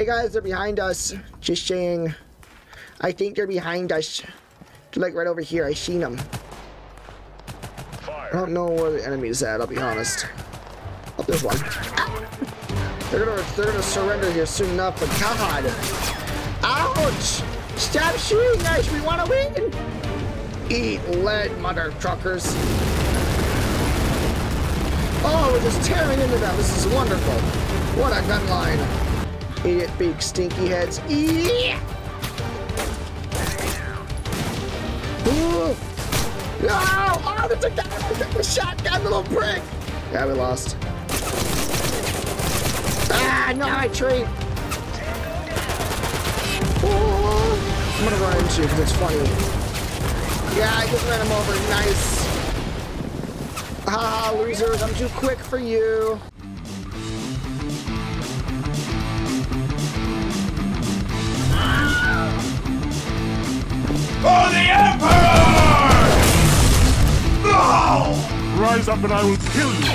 Hey guys, they're behind us. Just saying. I think they're behind us. They're like right over here. I seen them. Fire. I don't know where the enemy is at, I'll be honest. Oh, there's one. They're gonna surrender here soon enough, but God. Ouch! Stop shooting us, we wanna win! Eat lead, mother truckers. Oh, we're just tearing into them. This is wonderful. What a gun line. Idiot big stinky heads. Yeah. Ooh. No! Oh, that's a guy with a shotgun, little prick! Yeah, we lost. Ah, no, I treat! Oh, I'm gonna run into you because it's funny. Yeah, I just ran him over. Nice. Haha, losers, I'm too quick for you. For the Emperor! No! Rise up and I will kill you.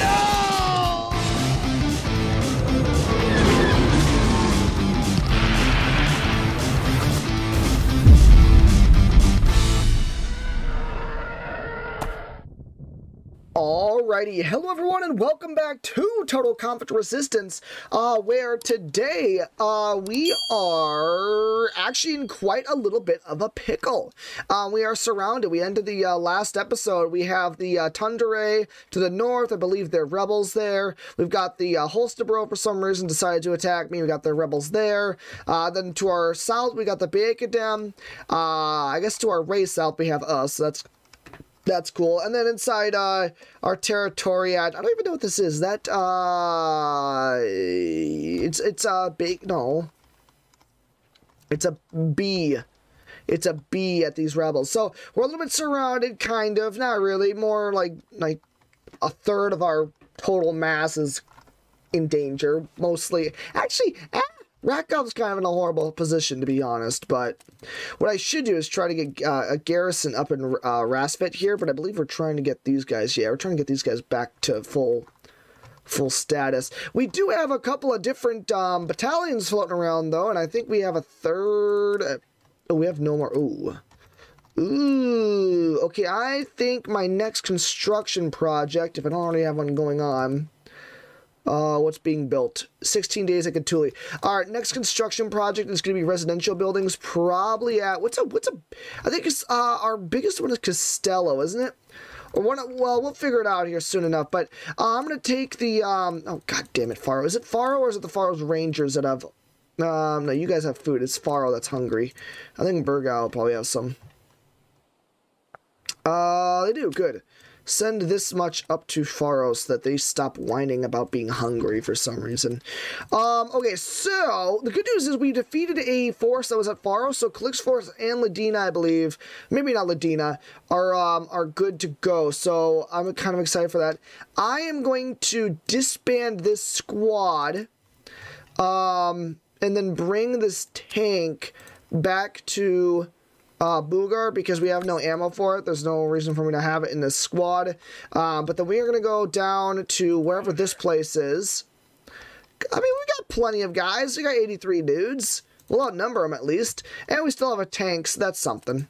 No! Alrighty, hello everyone and welcome back to Total Conflict Resistance, where today we are actually in quite a little bit of a pickle. We are surrounded. We ended the last episode. We have the Tondere to the north. I believe they're rebels there. We've got the Holsterbro for some reason decided to attack me. We got the rebels there. Then to our south, we got the Bakadem. I guess to our way south, we have us. So that's cool. And then inside our territory, I don't even know what this is. That it's a B at these rebels. So we're a little bit surrounded, kind of, not really, more like a third of our total mass is in danger, mostly. Actually, Rackov's kind of in a horrible position, to be honest, but what I should do is try to get a garrison up in Rasvet here, but I believe we're trying to get these guys, yeah, we're trying to get these guys back to full status. We do have a couple of different battalions floating around, though, and I think we have a third, oh, we have no more, ooh. Ooh, okay, I think my next construction project, if I don't already have one going on, what's being built? 16 days at Gatuli. All right, next construction project is going to be residential buildings. Probably at what's a? I think it's our biggest one is Costello, isn't it? Or one? Well, we'll figure it out here soon enough. But I'm going to take the Oh god damn it, Faro. Is it Faro or is it the Faro's Rangers that have? No, you guys have food. It's Faro that's hungry. I think Burgos will probably have some. They do good. Send this much up to Faro so that they stop whining about being hungry for some reason. Okay, so the good news is we defeated a force that was at Faro, so Kalixfors and Ladina, I believe, maybe not Ladina, are good to go. So I'm kind of excited for that. I am going to disband this squad, and then bring this tank back to Booger, because we have no ammo for it. There's no reason for me to have it in this squad. But then we are going to go down to wherever this place is. I mean, we got plenty of guys. We got 83 dudes. We'll outnumber them at least. And we still have a tank, so that's something.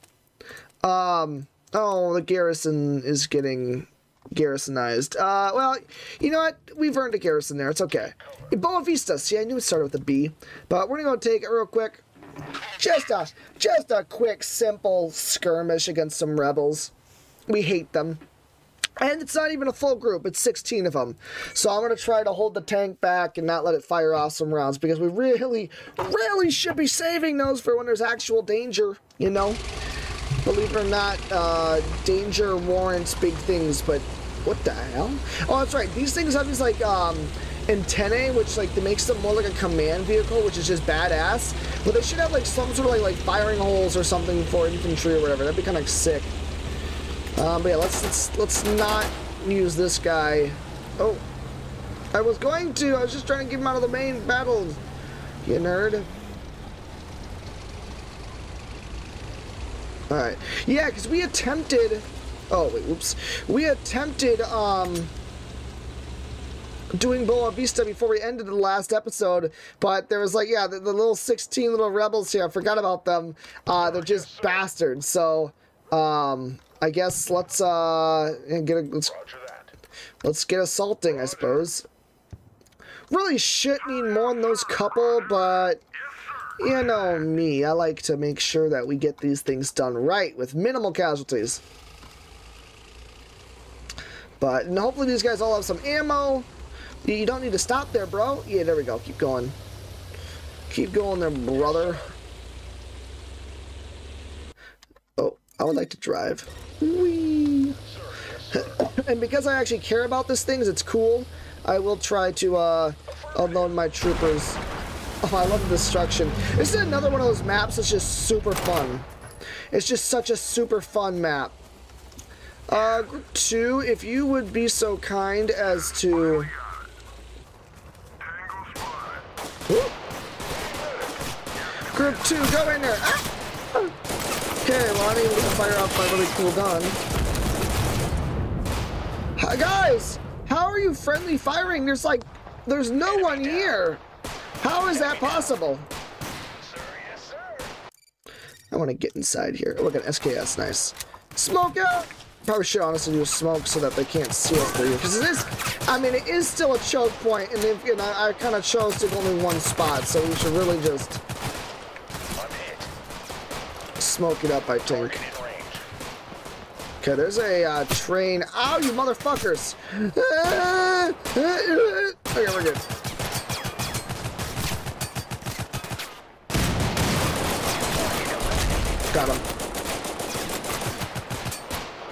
Oh, the garrison is getting garrisonized. Well, you know what? We've earned a garrison there. It's okay. Boa Vista. See, I knew it started with a B. But we're going to go take it real quick. Just a quick, simple skirmish against some rebels. We hate them. And it's not even a full group. It's 16 of them. So I'm going to try to hold the tank back and not let it fire off some rounds, because we really should be saving those for when there's actual danger, you know? Believe it or not, danger warrants big things, but what the hell? Oh, that's right. These things have these, like, antennae, which like that makes them more like a command vehicle, which is just badass. But they should have like some sort of like firing holes or something for infantry or whatever. That'd be kind of sick. But yeah, let's not use this guy. Oh, I was just trying to get him out of the main battle. You nerd. All right. Yeah, because we attempted. Oh wait, oops. We attempted doing Boa Vista before we ended the last episode, but there was like, yeah, the little 16 little rebels here. I forgot about them. They're just bastards. So, I guess let's get assaulting, I suppose. Really should need more than those couple, but you know me, I like to make sure that we get these things done right with minimal casualties. But and hopefully these guys all have some ammo. You don't need to stop there, bro. Yeah, there we go. Keep going. Keep going there, brother. Oh, I would like to drive. Whee! And because I actually care about these things, it's cool. I will try to unload my troopers. Oh, I love the destruction. This is another one of those maps that's just super fun. It's just such a super fun map. Group 2, if you would be so kind as to... Whoop. Group 2, go in there! Ah! Okay, well, I'm able to fire off my really cool gun. Hi, guys! How are you friendly firing? There's like, there's no one here. How is that possible? I want to get inside here. Look at SKS, nice. Smoke out! Probably should honestly do a smoke so that they can't see us through here. Because it is, I mean, it is still a choke point, and if, you know, I kind of chose to go in one spot, so we should really just smoke it up, I think. Okay, there's a train. Ow, you motherfuckers! Okay, we're good. Got him.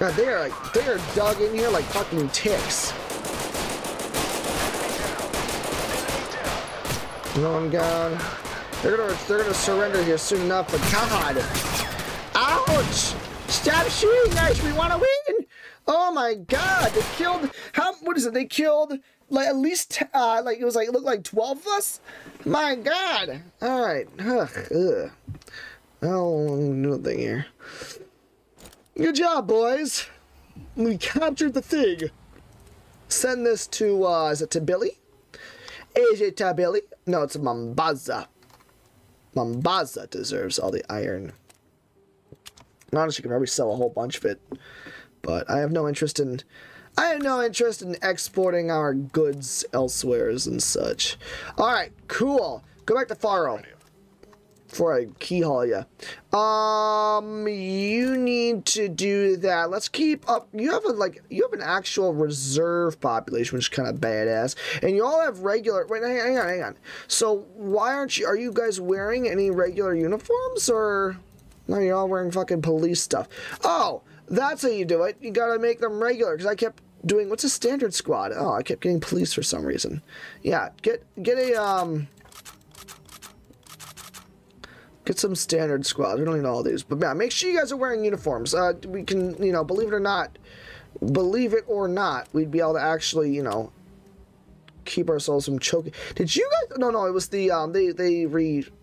God, they are like, they are dug in here like fucking ticks. No one gone. They're gonna surrender here soon enough. But God, ouch! Stop shooting us! We want to win! Oh my God! They killed how? What is it? They killed like at least like it was like it looked like 12 of us. My God! All right. Ugh. Oh, nothing here. Good job, boys. We captured the thing. Send this to is it to Billy? Is it to Billy? No, it's Mombasa. Mombasa deserves all the iron. Honestly, you can probably sell a whole bunch of it, but I have no interest in exporting our goods elsewhere and such. All right, cool. Go back to Faro before I keyhaul you. You need to do that. Let's keep up. You have a an actual reserve population, which is kind of badass, and you all have regular. Wait, hang on. So why aren't you? Are you guys wearing any regular uniforms or? No, you're all wearing fucking police stuff. Oh, that's how you do it. You gotta make them regular, because I kept doing... What's a standard squad? Oh, I kept getting police for some reason. Yeah, get a, Get some standard squads. We don't need all these. But, yeah, make sure you guys are wearing uniforms. We can, you know, believe it or not, we'd be able to actually, you know, keep ourselves from choking. Did you guys? No, it was the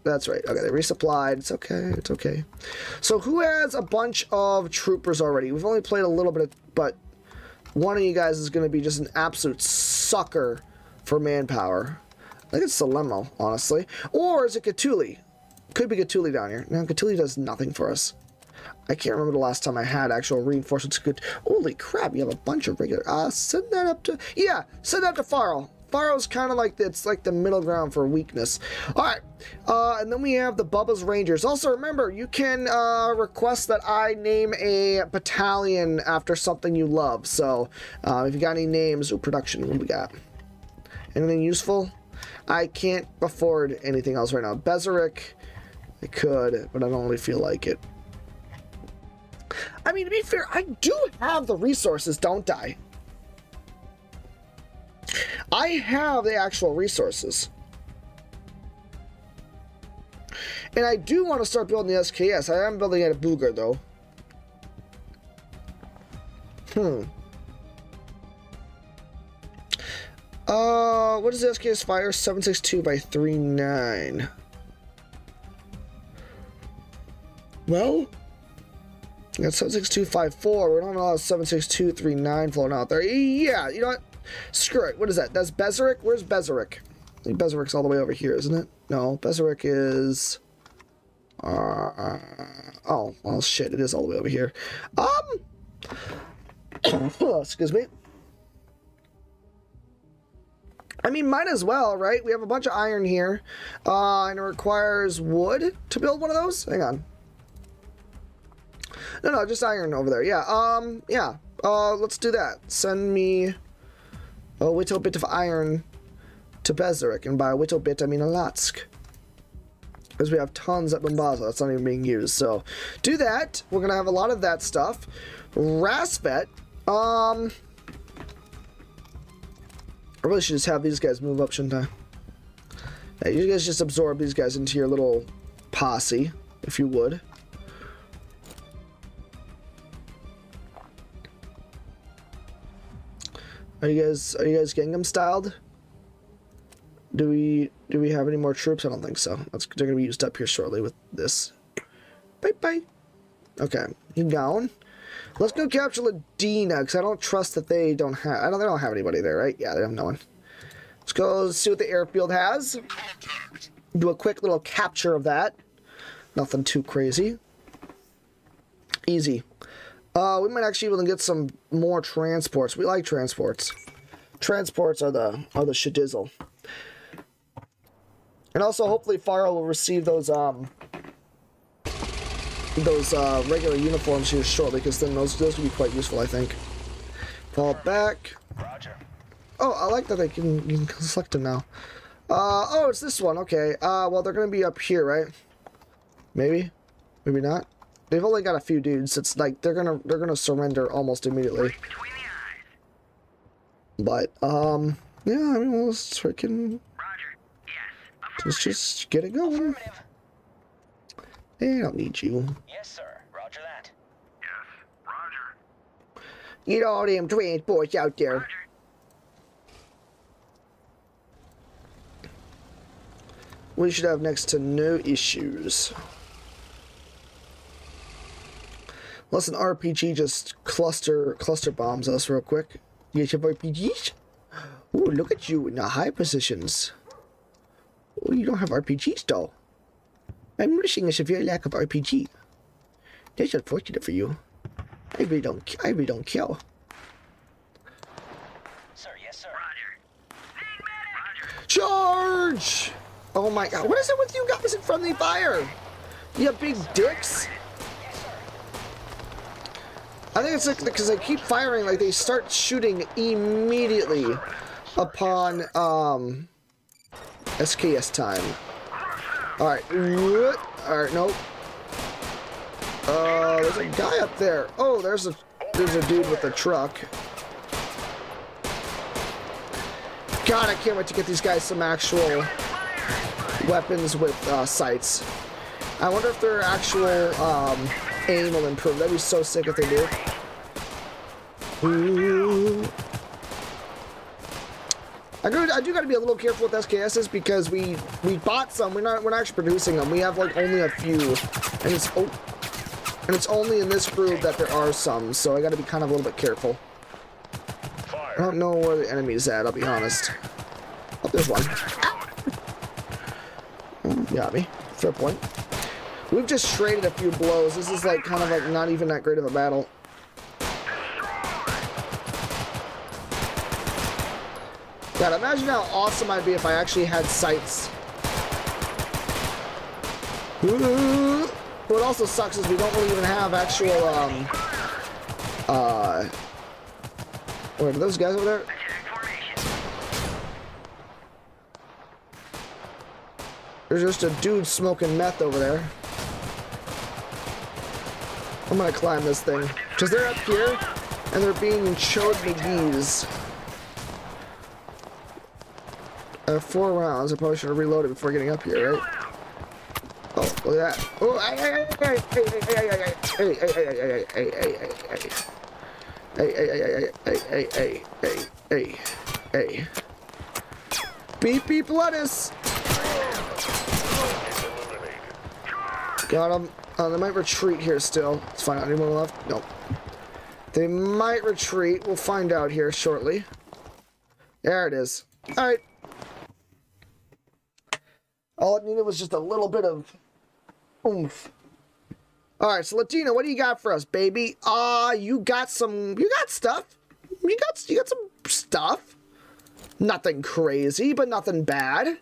that's right. Okay, they resupplied. It's okay. So who has a bunch of troopers already? We've only played a little bit, but one of you guys is going to be just an absolute sucker for manpower. I think it's Salerno, honestly, or is it Gatuli? Could be Gatuli down here. Now Gatuli does nothing for us. I can't remember the last time I had actual reinforcements. Good. Holy crap! You have a bunch of regular. Send that up to Faro. Faro's kind of like it's like the middle ground for weakness. All right, and then we have the Bubba's Rangers. Also, remember you can request that I name a battalion after something you love. So, if you got any names, or production, what do we got? Anything useful? I can't afford anything else right now. Bezerik, I could, but I don't really feel like it. I mean, to be fair, I do have the resources. Don't I? I have the actual resources. And I do want to start building the SKS. I am building it at Booger, though. What is the SKS fire? 762 by 39. Well... We got 76254. We don't allow 76239 flowing out there. Yeah, you know what? Screw it. What is that? That's Bezerik? Where's Bezerik? I think Bezerik's all the way over here, isn't it? No, Bezerik is... oh, well, shit. It is all the way over here. Excuse me. I mean, might as well, right? We have a bunch of iron here. And it requires wood to build one of those? Hang on. No, no, just iron over there. Yeah, yeah. Let's do that. Send me a little bit of iron to Bezerik. And by a little bit, I mean a Lotsk. Because we have tons at Mombasa. That's not even being used. So, do that. We're going to have a lot of that stuff. Rasvet. I really should just have these guys move up, shouldn't I? Yeah, you guys just absorb these guys into your little posse, if you would. Are you guys Gangnam styled? Do we have any more troops? I don't think so. That's, they're gonna be used up here shortly with this. Bye bye. Okay, you gone. Let's go capture Ladina, because I don't trust that they don't have. They don't have anybody there, right? Yeah, they have no one. Let's go see what the airfield has. Do a quick little capture of that. Nothing too crazy. Easy. We might actually be able to get some more transports. We like transports. Transports are the shadizzle. And also, hopefully, Faro will receive those regular uniforms here shortly, because then those will be quite useful, I think. Fall back. Roger. Oh, I like that they can you can select them now. Oh, it's this one. Okay. Well, they're gonna be up here, right? Maybe, maybe not. They've only got a few dudes. It's like they're gonna surrender almost immediately. But yeah. I mean, well, let's freaking. Yes, let's just get it going. They don't need you. Yes, sir. Roger that. Yes, Roger. Get all them transports out there. Roger. We should have next to no issues. Unless an RPG just cluster bombs us real quick. You get your RPGs? Ooh, look at you in the high positions. Ooh, you don't have RPGs though. I'm noticing a severe lack of RPG. That's unfortunate for you. I really don't care. Sir, yes, sir. Roger. Charge! Oh my God! What is it with you guys in friendly fire? You big dicks! I think it's like because they keep firing, like they start shooting immediately upon SKS time. Alright. Alright, nope. There's a guy up there. Oh, there's a dude with a truck. God, I can't wait to get these guys some actual weapons with sights. I wonder if their actual aim will improve. That'd be so sick if they do. Ooh. I do got to be a little careful with SKSs because we bought some. We're not actually producing them. We have like only a few, and it's only in this group that there are some. So I got to be kind of a little bit careful. Fire. I don't know where the enemy's at. I'll be honest. Oh, there's one. Got me. Fair point. We've just traded a few blows. This is like kind of like not even that great of a battle. God, imagine how awesome I'd be if I actually had sights. Ooh. What also sucks is we don't really even have actual, wait, are those guys over there? There's just a dude smoking meth over there. I'm gonna climb this thing. Because they're up here, and they're being chode McGee's. I have 4 rounds. I probably should have reloaded before getting up here, right? Oh, look at that. Oh, hey. Beep, beep, lettuce. Got them. Oh, they might retreat here still. Let's find out. Anyone left? Nope. They might retreat. We'll find out here shortly. There it is. All right. All it needed was just a little bit of oomph. All right, so Ladina, what do you got for us, baby? You got some. You got stuff. You got some stuff. Nothing crazy, but nothing bad.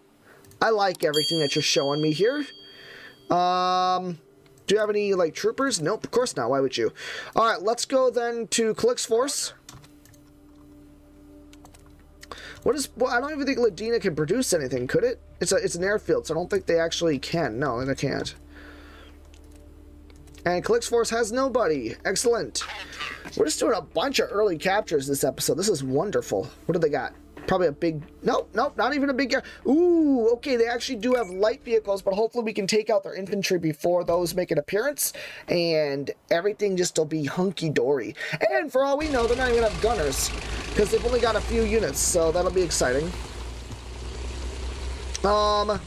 I like everything that you're showing me here. Do you have any like troopers? Nope, of course not. Why would you? All right, let's go then to Kalixfors. What is? Well, I don't even think Ladina can produce anything. Could it? It's an airfield, so I don't think they actually can. No, they can't. And Kalixfors has nobody. Excellent. We're just doing a bunch of early captures this episode. This is wonderful. What do they got? Probably a big... Nope, nope, not even a big... Ooh, okay, they actually do have light vehicles, but hopefully we can take out their infantry before those make an appearance, and everything just will be hunky-dory. And for all we know, they're not even going to have gunners, because they've only got a few units, so that'll be exciting. Yeah,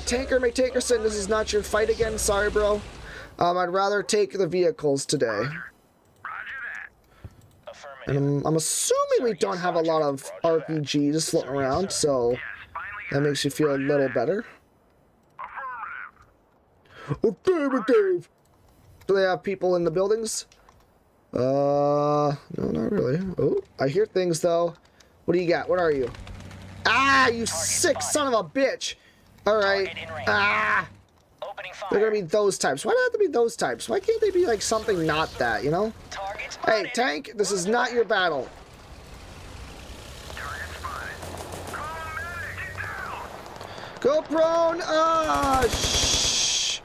Tanker McTankerson, this is not your fight again. Sorry, bro. I'd rather take the vehicles today. Roger. I'm assuming we don't have a lot of RPGs floating around, so that makes you feel a little better. Affirmative. Do they have people in the buildings? No, not really. Oh, I hear things though. What do you got? What are you? Ah, you sick son of a bitch! All right. Ah, they're gonna be those types. Why do they have to be those types? Why can't they be like something not that? You know. Hey, tank, this is not your battle. Go prone! Ah, shh.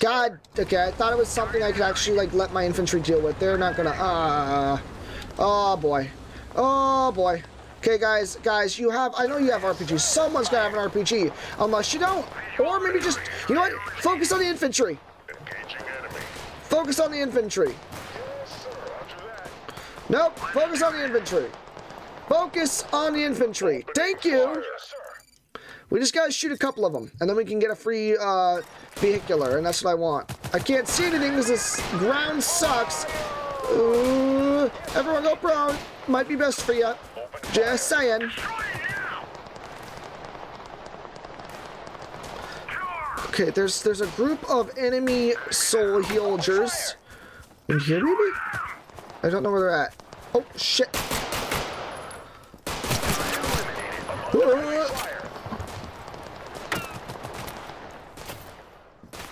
God, okay, I thought it was something I could actually, like, let my infantry deal with. They're not gonna, oh, boy. Oh, boy. Okay, guys, you have, I know you have RPGs. Someone's gotta have an RPG. Unless you don't. Or maybe just, you know what? Focus on the infantry. Focus on the infantry. Nope, focus on the infantry. Focus on the infantry. Thank you. We just gotta shoot a couple of them, and then we can get a free vehicular, and that's what I want. I can't see anything because this ground sucks. Ooh, everyone go prone. Might be best for you. Just saying. Okay, there's a group of enemy soul healers in here, maybe? I don't know where they're at. Oh, shit.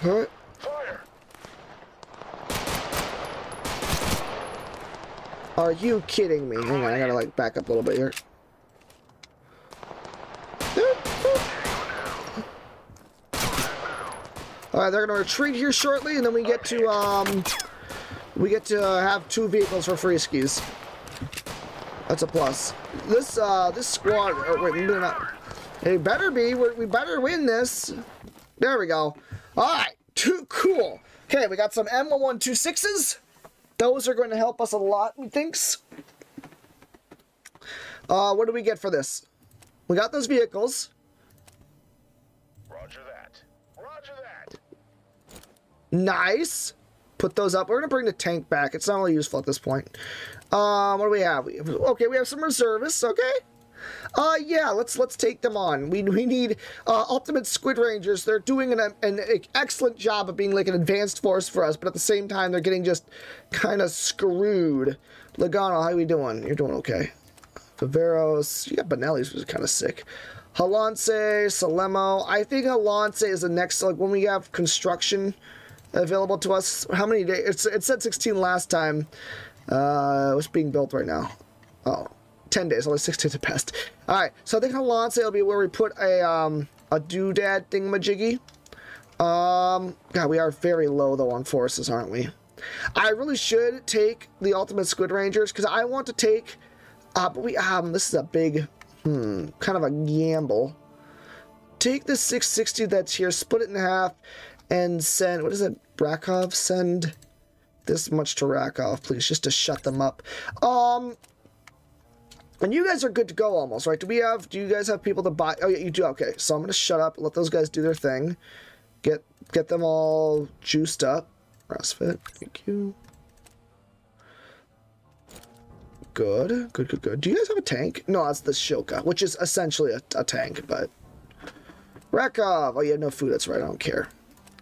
Huh? Are you kidding me? Hang on, I gotta like back up a little bit here. Alright, they're gonna retreat here shortly, and then we get to, we get to have two vehicles for free skis. That's a plus. This this squad. Or wait, maybe not. It better be. We better win this. There we go. All right. Too cool. Okay, we got some M1126s. Those are going to help us a lot, we thinks. What do we get for this? We got those vehicles. Roger that. Roger that. Nice. Put those up. We're going to bring the tank back. It's not really useful at this point. What do we have? Okay, we have some reservists. Okay. Yeah, let's take them on. We need Ultimate Squid Rangers. They're doing an excellent job of being like an advanced force for us, but at the same time, they're getting just kind of screwed. Logano, how are you doing? You're doing okay. Viveros. You got Benelli's, which is kind of sick. Halance, Salemo. I think Halance is the next, like, when we have construction available to us. How many days? It said 16 last time. What's being built right now? Oh, 10 days. Only 6 days at best. All right. So I think Halance will be where we put a doodad thingamajiggy. God, we are very low though on forces, aren't we? I really should take the Ultimate Squid Rangers because I want to take. But we this is a big kind of a gamble. Take the 660 that's here. Split it in half. And send, what is it, Rackov? Send this much to Rackov, please, just to shut them up. And you guys are good to go almost, right? Do you guys have people to buy? Oh, yeah, you do. Okay, so I'm going to shut up, let those guys do their thing. Get them all juiced up. Rasvet, thank you. Good, good, good, good. Do you guys have a tank? No, it's the Shilka, which is essentially a tank, but... Rackov! Oh, you have no food. That's right. I don't care.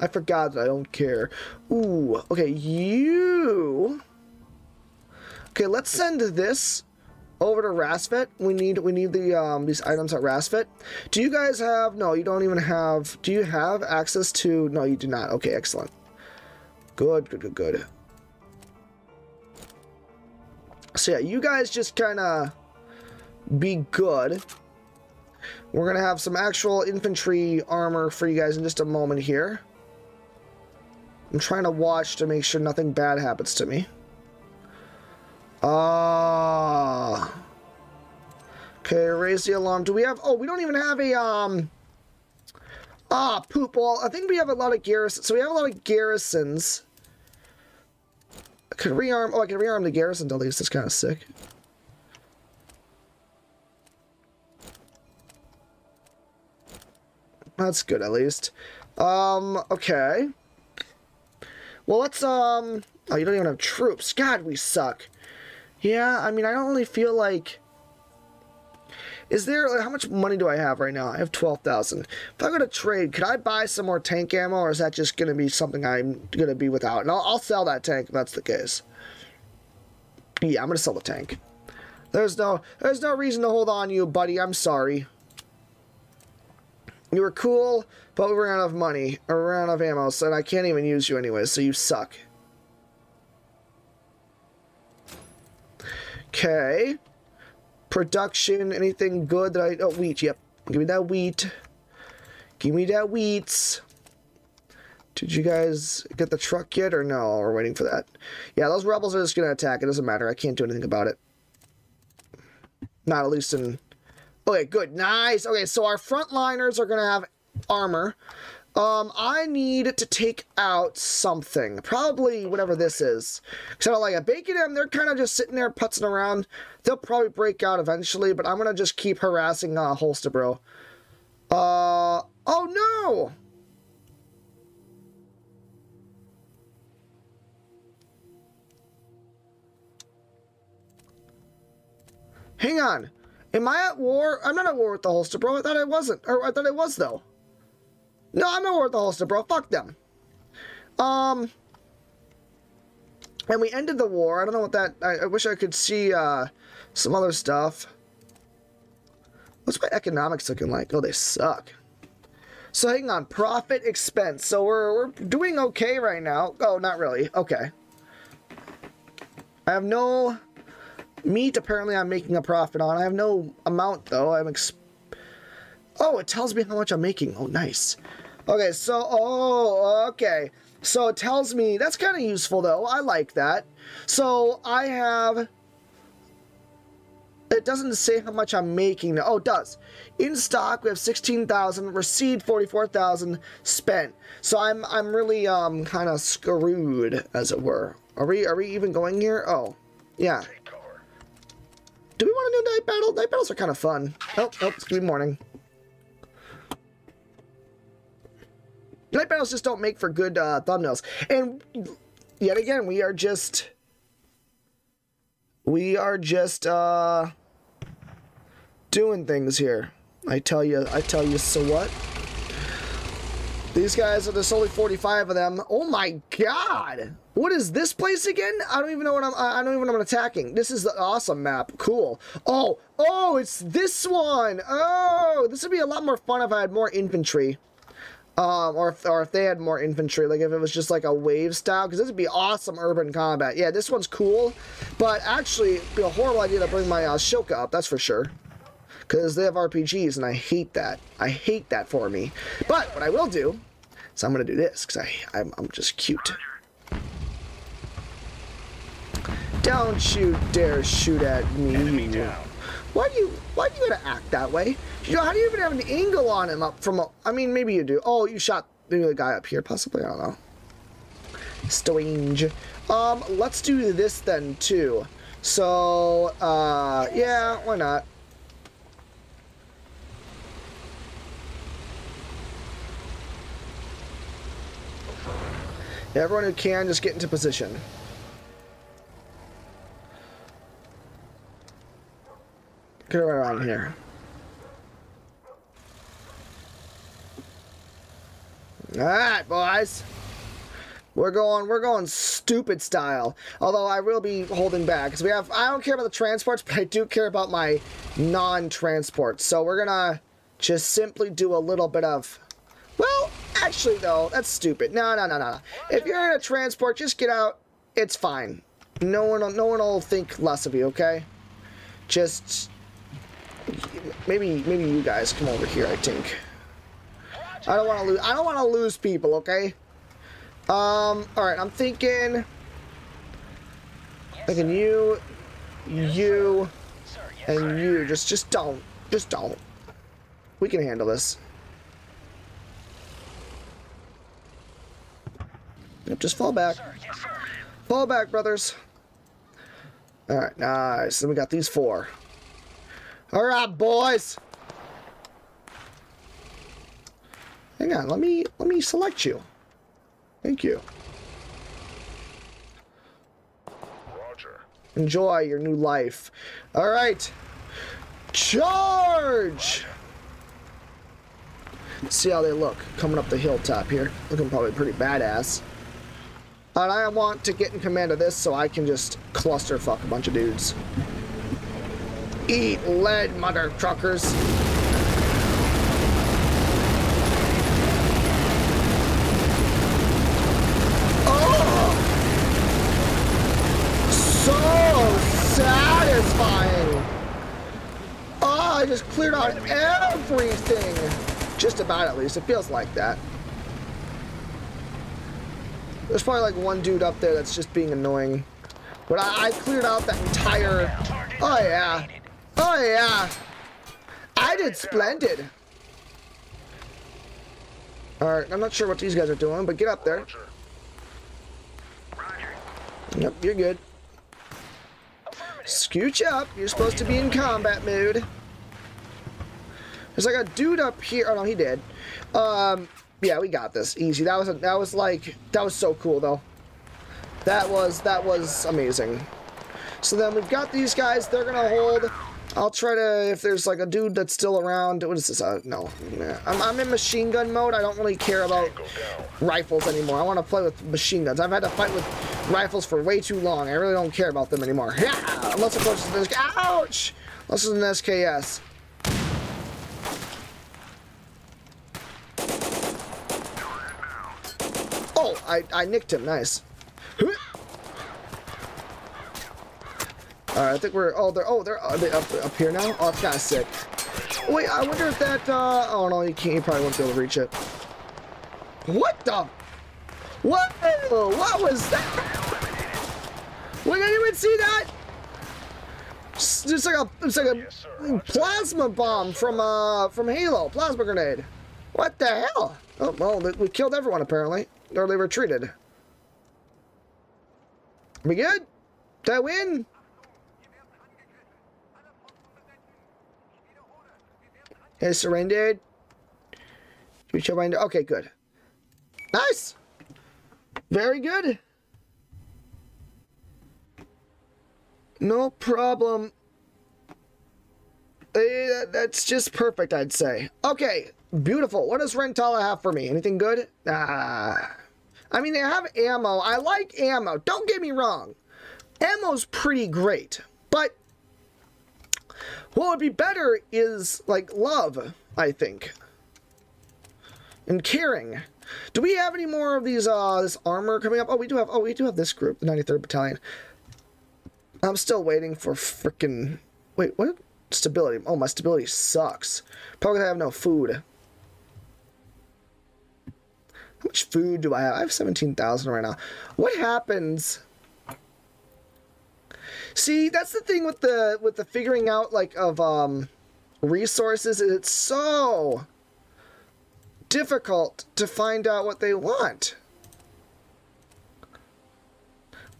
I forgot that I don't care. Ooh. Okay, you... Okay, let's send this over to Rasvet. We need the these items at Rasvet. Do you guys have... No, you don't even have... Do you have access to... No, you do not. Okay, excellent. Good, good, good, good. So yeah, you guys just kind of be good. We're going to have some actual infantry armor for you guys in just a moment here. I'm trying to watch to make sure nothing bad happens to me. Okay, raise the alarm. Do we have... Oh, we don't even have a... poop. Well, I think we have a lot of garrisons. So we have a lot of garrisons. I could rearm... Oh, I can rearm the garrisons at least. That's kind of sick. That's good, at least. Okay. Well, let's, Oh, you don't even have troops. God, we suck. Yeah, I mean, I don't really feel like... Is there... Like, how much money do I have right now? I have 12,000. If I go to trade, could I buy some more tank ammo, or is that just going to be something I'm going to be without? And I'll sell that tank if that's the case. Yeah, I'm going to sell the tank. There's no reason to hold on to you, buddy. I'm sorry. You were cool, but we ran out of money, or ran out of ammo, so I can't even use you anyway, so you suck. Okay. Production, anything good that I... Oh, wheat, yep. Give me that wheat. Give me that wheats. Did you guys get the truck yet, or no? We're waiting for that. Yeah, those rebels are just going to attack. It doesn't matter. I can't do anything about it. Not at least in... Okay, good. Nice. Okay, so our frontliners are going to have armor. I need to take out something. Probably whatever this is. Because I don't like it. Bakadem, they're kind of just sitting there putzing around. They'll probably break out eventually, but I'm going to just keep harassing Holsterbro. Oh, no! Hang on. Am I at war? I'm not at war with the Holsterbro. I thought I wasn't. Or I thought I was, though. No, I'm at war with the Holsterbro. Fuck them. And we ended the war. I don't know what that... I wish I could see some other stuff. What's my economics looking like? Oh, they suck. So hang on. Profit, expense. So we're doing okay right now. Oh, not really. Okay. I have no... Meat, apparently, I'm making a profit on. I have no amount, though. Oh, it tells me how much I'm making. Oh, nice. Okay, so... Oh, okay. So it tells me... That's kind of useful, though. I like that. So I have... It doesn't say how much I'm making. Oh, it does. In stock, we have 16,000. Received, 44,000. Spent. So I'm really kind of screwed, as it were. Are we even going here? Oh, yeah. Do we want to do night battle? Night battles are kind of fun. Oh, nope, it's going to be morning. Night battles just don't make for good thumbnails. And yet again, we are just doing things here. I tell you, so what? These guys, there's only 45 of them. Oh my god! What is this place again? I don't even know what I'm attacking. This is the awesome map. Cool. Oh, it's this one. Oh, this would be a lot more fun if I had more infantry. Or if they had more infantry. Like if it was just like a wave style. Because this would be awesome urban combat. Yeah, this one's cool. But actually, it'd be a horrible idea to bring my Shilka up. That's for sure. Because they have RPGs, and I hate that. I hate that for me. But what I will do is I'm going to do this, because I'm just cute. Don't you dare shoot at me. Enemy down. Why do you got to act that way? You know, how do you even have an angle on him up from... I mean, maybe you do. Oh, you shot the guy up here, possibly. I don't know. Strange. Let's do this then, too. So, yeah, why not? Everyone who can, just get into position. Get around here. Alright, boys. We're going stupid style. Although I will be holding back because we have, I don't care about the transports, but I do care about my non-transports. So we're gonna just simply do a little bit of, well, actually though, that's stupid. No. If you're in a transport, just get out. It's fine. No one will think less of you, okay? Just maybe you guys come over here, I think. I don't want to lose people, okay? All right, I'm thinking. You, and you. Just don't. We can handle this. Yep, just fall back. Fall back, brothers. All right, nice. Then we got these four. All right, boys. Hang on. Let me select you. Thank you. Roger. Enjoy your new life. All right. Charge! Let's see how they look coming up the hilltop here. Looking probably pretty badass. And I want to get in command of this so I can just clusterfuck a bunch of dudes. Eat lead, mother truckers. I just cleared out everything. Just about, at least. It feels like that. There's probably like one dude up there that's just being annoying. But I cleared out that entire... Oh, yeah. Oh, yeah. I did splendid. All right. I'm not sure what these guys are doing, but get up there. Yep, you're good. Scooch up. You're supposed to be in combat mood. There's like a dude up here. Oh no, he did. Yeah, we got this easy. That was so cool though. That was amazing. So then we've got these guys. They're gonna hold. I'll try to, if there's like a dude that's still around. What is this? No, I'm in machine gun mode. I don't really care about rifles anymore. I want to play with machine guns. I've had to fight with rifles for way too long. I really don't care about them anymore. Yeah, unless of course it's an SKS. Ouch! Unless it's an SKS. Oh, I nicked him. Nice. All right, I think we're... Are they up here now? Oh, that's kind of sick. Wait, I wonder if that... oh, no, you can't. You probably won't be able to reach it. What the... What was that? Wait, did anyone see that? It's like a yes, plasma bomb from Halo. Plasma grenade. What the hell? Oh, well, we killed everyone, apparently. Or they retreated. We good? Did I win? They surrendered. We surrendered. Okay, good. Nice. Very good. No problem. That's just perfect, I'd say. Okay, beautiful. What does Rantala have for me? Anything good? I mean, they have ammo. I like ammo. Don't get me wrong. Ammo's pretty great, but what would be better is, like, love, I think. And caring. Do we have any more of these, this armor coming up? Oh, we do have this group, the 93rd Battalion. I'm still waiting for frickin'... Wait, what? Stability. Oh, my stability sucks. Probably because I have no food. How much food do I have? I have 17,000 right now. What happens... See, that's the thing with the figuring out like of resources. It's so difficult to find out what they want.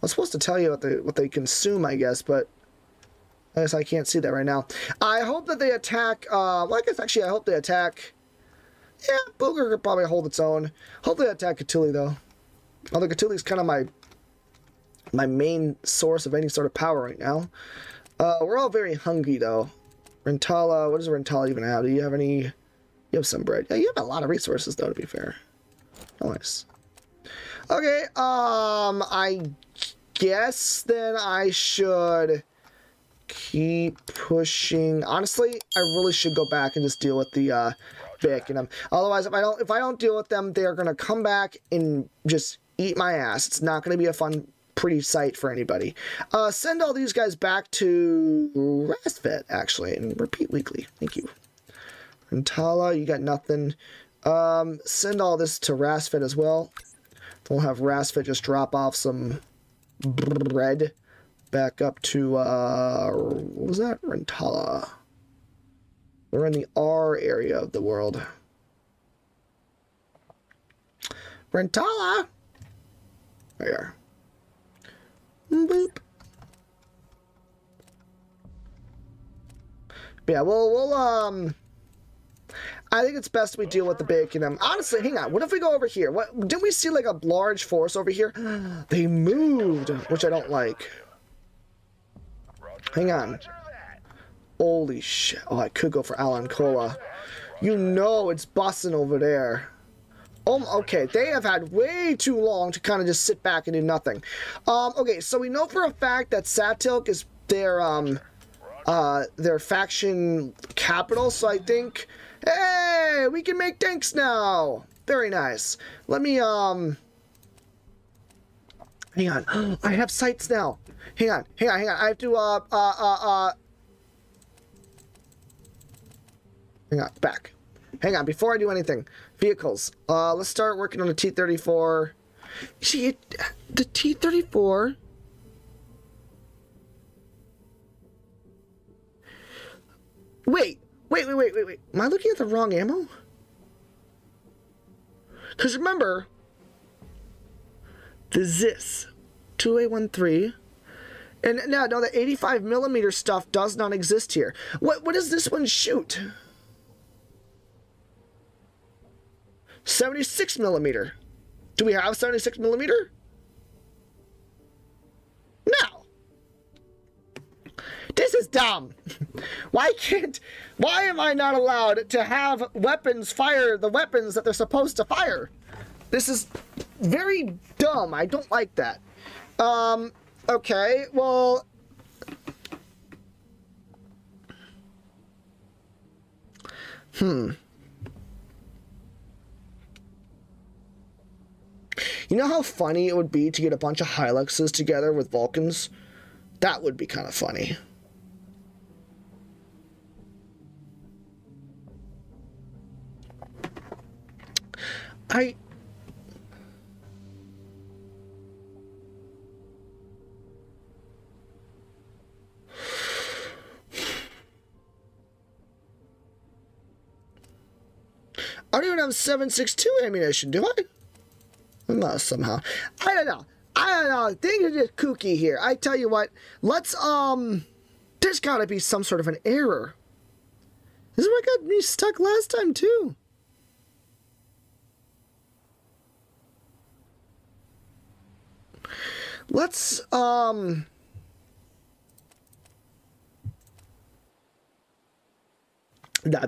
I'm supposed to tell you what they consume, I guess, but I guess I can't see that right now. I hope that they attack. Well, I guess actually I hope they attack. Yeah, Booger could probably hold its own. Hope they attack Gatuli though. Although Gatuli's kind of my main source of any sort of power right now. We're all very hungry though. Rantala, what does Rantala even have? Do you have any? You have some bread. Yeah, you have a lot of resources though, to be fair. Nice. Okay, I guess then I should keep pushing. Honestly, I really should go back and just deal with the Vic and them. Otherwise, if I don't deal with them, they're gonna come back and just eat my ass. It's not gonna be a fun, pretty sight for anybody. Send all these guys back to Rasvet, actually, and repeat weekly. Thank you. Rantala, you got nothing. Send all this to Rasvet as well. We'll have Rasvet just drop off some bread back up to, what was that? Rantala. We're in the R area of the world. Rantala! There you are. Boop. Yeah, we'll I think it's best we deal with the bacon. Honestly, hang on. What if we go over here? What didn't we see like a large force over here? They moved, which I don't like. Hang on. Holy shit. Oh, I could go for Alankoa. You know it's busting over there. Oh, okay. They have had way too long to kind of just sit back and do nothing. Okay, so we know for a fact that Satilk is their faction capital, so I think... Hey, we can make tanks now. Very nice. Let me, hang on. I have sights now. Hang on. I have to, hang on, back. Hang on, before I do anything. Vehicles. Let's start working on the T-34. See, the T-34... Wait. Am I looking at the wrong ammo? Because remember, the ZIS 2A13, and no, the 85mm stuff does not exist here. What does this one shoot? 76mm. Do we have 76mm? No. This is dumb. Why am I not allowed to have weapons fire the weapons that they're supposed to fire? This is very dumb. I don't like that. Okay, well... You know how funny it would be to get a bunch of Hyluxes together with Vulcans? That would be kind of funny. I don't even have 7.62 ammunition, do I? Somehow. I don't know. Things are just kooky here. I tell you what. Let's, there's gotta be some sort of an error. This is what got me stuck last time, too. Let's, that'd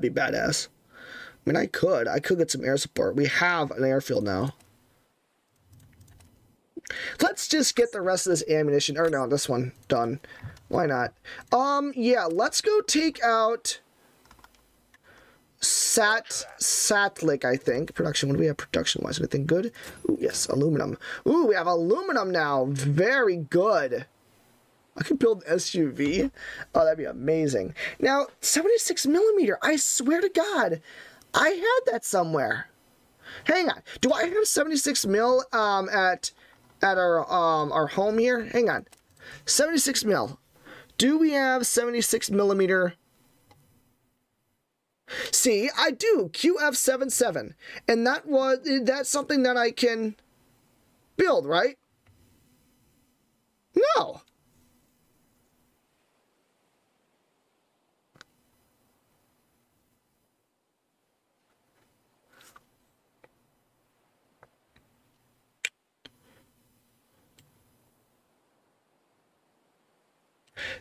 be badass. I mean, I could get some air support. We have an airfield now. Let's just get the rest of this ammunition, or no, this one, done. Why not? Yeah, let's go take out Satlik, I think. Production, what do we have production-wise? Anything good? Ooh, yes, aluminum. Ooh, we have aluminum now. Very good. I could build an SUV. Oh, that'd be amazing. Now, 76mm, I swear to God, I had that somewhere. Hang on. Do I have 76mm at our home here? Hang on. 76mm. Do we have 76mm? See, I do. QF77. And that's something that I can build, right? No.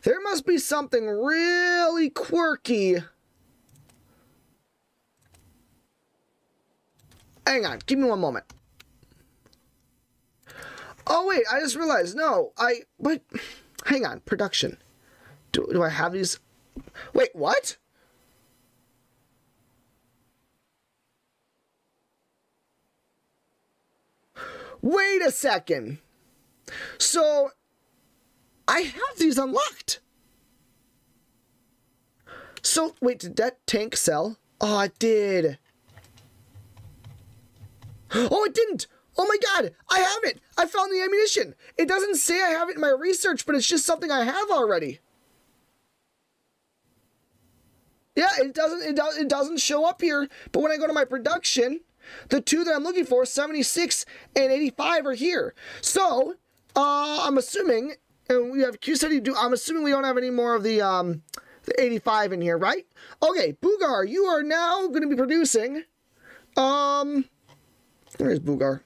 There must be something really quirky. Hang on, give me one moment. Oh wait, I just realized, no, but hang on, production. Do I have these? Wait, what? Wait a second. So, I have these unlocked. So, wait, did that tank sell? Oh, it did. Oh, it didn't. Oh my god, I have it. I found the ammunition. It doesn't say I have it in my research, but it's just something I have already. Yeah, it doesn't show up here, but when I go to my production, the two that I'm looking for, 76 and 85, are here. So, I'm assuming, and we have Q said you do, I'm assuming we don't have any more of the 85 in here, right? Okay, Bugar, you are now going to be producing, where's Bugar?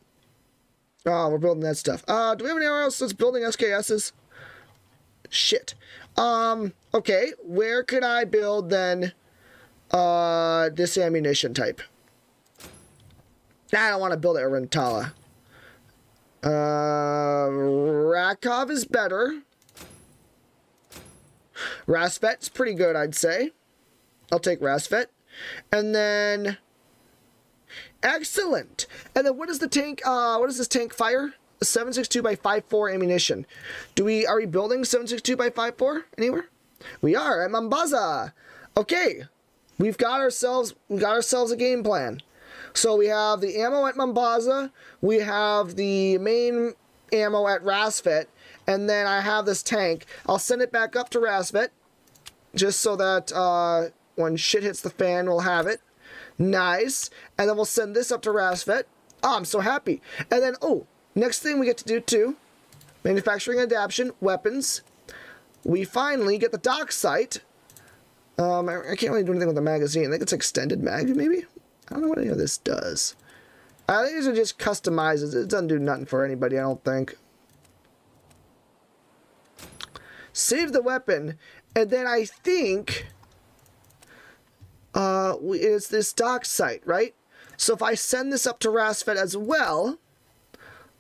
Oh, we're building that stuff. Do we have anyone else that's building SKSs? Shit. Okay, where could I build then, this ammunition type? I don't want to build it at Rantala. Rackov is better. Rasvet's pretty good, I'd say. I'll take Rasvet. And then... Excellent! And then what is the tank, what is this tank fire? 7.62x54 ammunition. Are we building 7.62x54 anywhere? We are at Mombasa. Okay. We got ourselves a game plan. So we have the ammo at Mombasa, we have the main ammo at Rasvet, and then I have this tank. I'll send it back up to Rasvet, just so that when shit hits the fan, we'll have it. Nice. And then we'll send this up to Rasvet. Oh, I'm so happy. And then, oh, next thing we get to do too, manufacturing adaptation, weapons. We finally get the dock site. I can't really do anything with the magazine. I think it's extended mag, maybe? I don't know what any of this does. I think it just customizes. It doesn't do nothing for anybody, I don't think. Save the weapon. And then I think... it's this dock site, right? So if I send this up to Rasvet as well,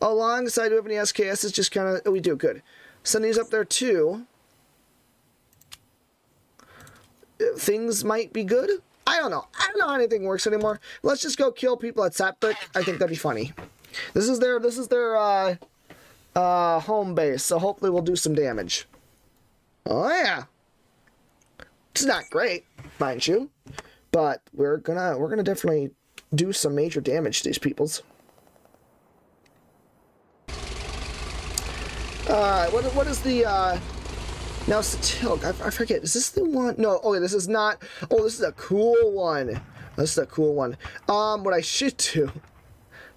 alongside, do we have any SKSs? Just kind of... Oh, we do. Good. Send these up there too. Things might be good. I don't know. I don't know how anything works anymore. Let's just go kill people at Satbuk. I think that'd be funny. This is their home base, so hopefully we'll do some damage. Oh yeah. It's not great, mind you, but we're gonna definitely do some major damage to these peoples. What is the now Satilk? I forget. Is this the one? No. Oh, this is not. Oh, this is a cool one. This is a cool one. What I should do?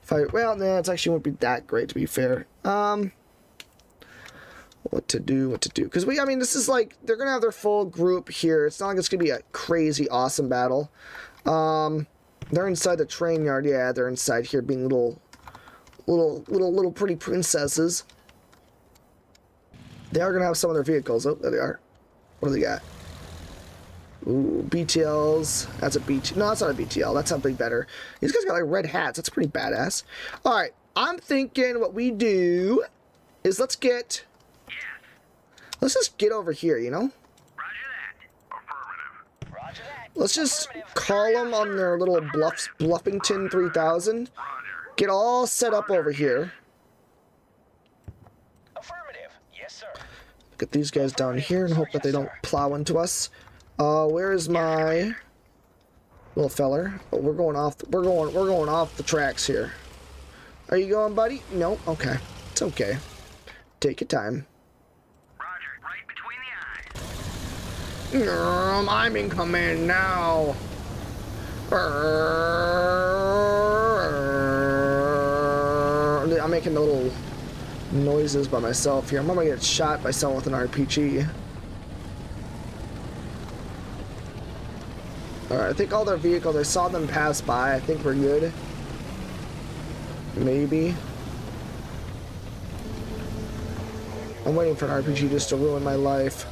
If I well, nah, it actually won't be that great to be fair. What to do? Because I mean, this is like they're gonna have their full group here. It's not like it's gonna be a crazy awesome battle. They're inside the train yard. Yeah, they're inside here, being little pretty princesses. They are gonna have some of their vehicles. Oh, there they are. What do they got? Ooh, BTLs. That's a BTL. No, that's not a BTL. That's something better. These guys got like red hats. That's pretty badass. All right, I'm thinking what we do is let's just get over here, you know? Let's just call them on their little bluffs, Bluffington 3000. Get all set up over here. Get these guys down here and hope that they don't plow into us. Where is my little feller? Oh, we're going off the tracks here. Are you going, buddy? No. Okay. It's okay. Take your time. I'm in command now. I'm making little noises by myself here. I'm gonna get shot by someone with an RPG. Alright, I think all their vehicles, I saw them pass by. I think we're good. Maybe. I'm waiting for an RPG just to ruin my life.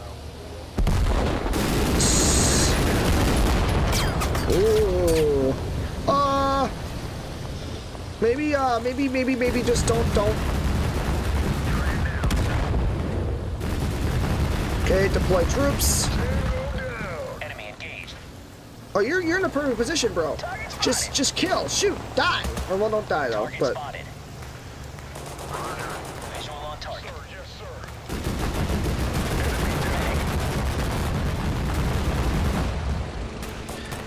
Ooh. Maybe just don't. Okay, deploy troops. Enemy engaged. Oh, you're in a perfect position, bro. Just kill, shoot, die. Or well, don't die though, but.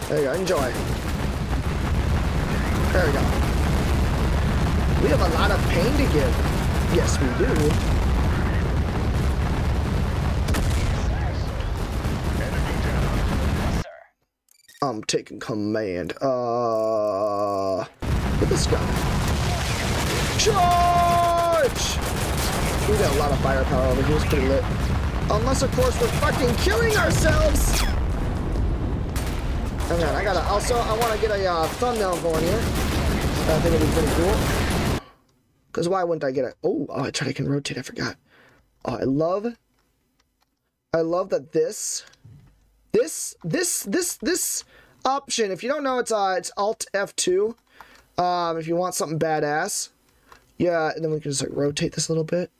There you go, enjoy. There we go. We have a lot of pain to give. Yes, we do. Yes, sir. I'm taking command. Look at this guy. Charge! We got a lot of firepower over here. It's pretty lit. Unless, of course, we're fucking killing ourselves! Hang on, I want to get a thumbnail going here. I think it'd be pretty cool. Because why wouldn't I get it? Oh, I tried to rotate, I forgot. Oh, I love that this option, if you don't know, it's Alt F2. If you want something badass. Yeah, and then we can just rotate this a little bit.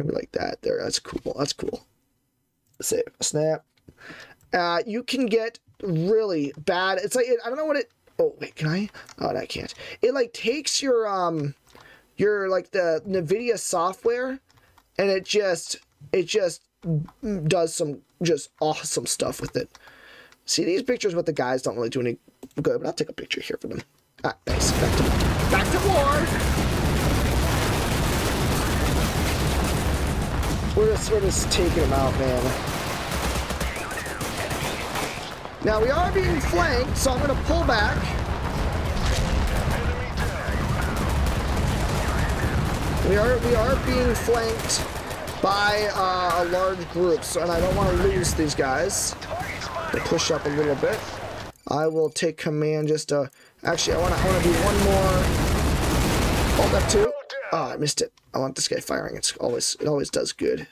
Maybe like that, there, that's cool, that's cool. Save, snap. You can get really bad. It's like, I don't know what it, oh wait, can I? Oh, no, I can't. It like takes your like the NVIDIA software and it just does some just awesome stuff with it. See, these pictures with the guys don't really do any good, but I'll take a picture here for them. Ah, nice, back to war. We're just taking them out, man. Now we are being flanked, so I'm going to pull back. We are being flanked by a large group, so, and I don't want to lose these guys. They push up a little bit. I will take command just to... Actually, I want to do one more. Hold up two. Oh, I missed it. I want this guy firing. It always does good.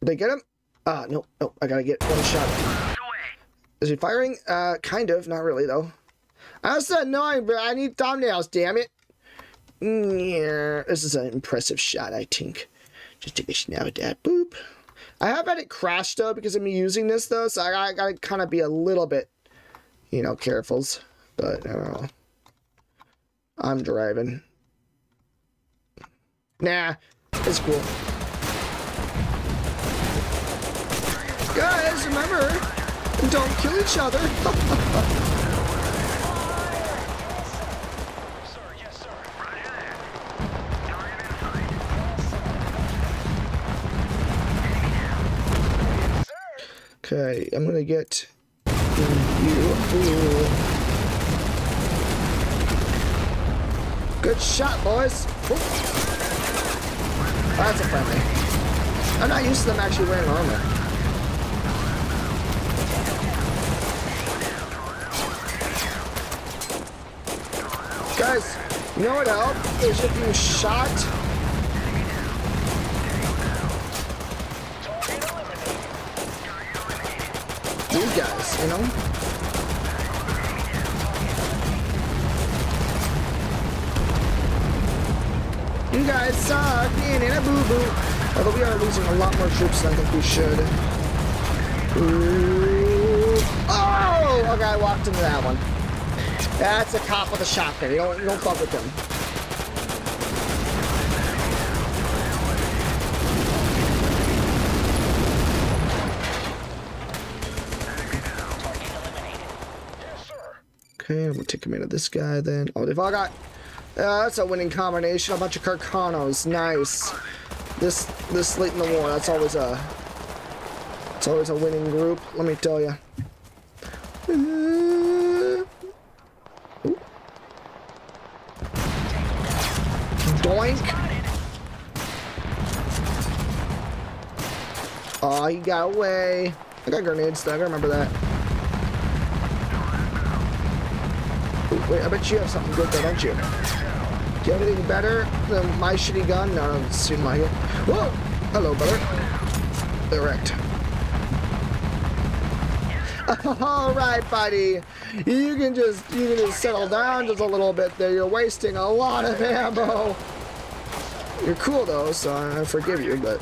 Did I get him? No, I gotta get one shot. Is he firing? Kind of, not really though. I was annoying, but I need thumbnails, damn it. Yeah, this is an impressive shot, I think. Just take a snap at that, boop. I have had it crash though, because I'm using this though, so I gotta kind of be a little bit, you know, carefuls. But, I don't know. I'm driving. Nah, it's cool. Guys, remember, don't kill each other. Okay, I'm gonna get you. Good shot, boys. Oh, that's a friendly. I'm not used to them actually wearing armor. Guys, you know what helps is if you shot. These guys, you know? You guys suck in a boo-boo. Although we are losing a lot more troops than I think we should. Ooh. Oh! Okay, I walked into that one. That's a cop with a shotgun. You don't fuck with them. Okay, I'm gonna take command of this guy then. Oh, they've all got. That's a winning combination. A bunch of Carcanos. Nice. This late in the war, that's always a. It's always a winning group. Let me tell you. Oh, he got away. I got grenades though, I gotta remember that. Ooh, wait, I bet you have something good though, don't you? Do you have anything better than my shitty gun? No, it doesn't seem like it. Whoa! Hello, brother. They're wrecked. All right, buddy. You can just settle down just a little bit there. You're wasting a lot of ammo. You're cool though, so I forgive you, but.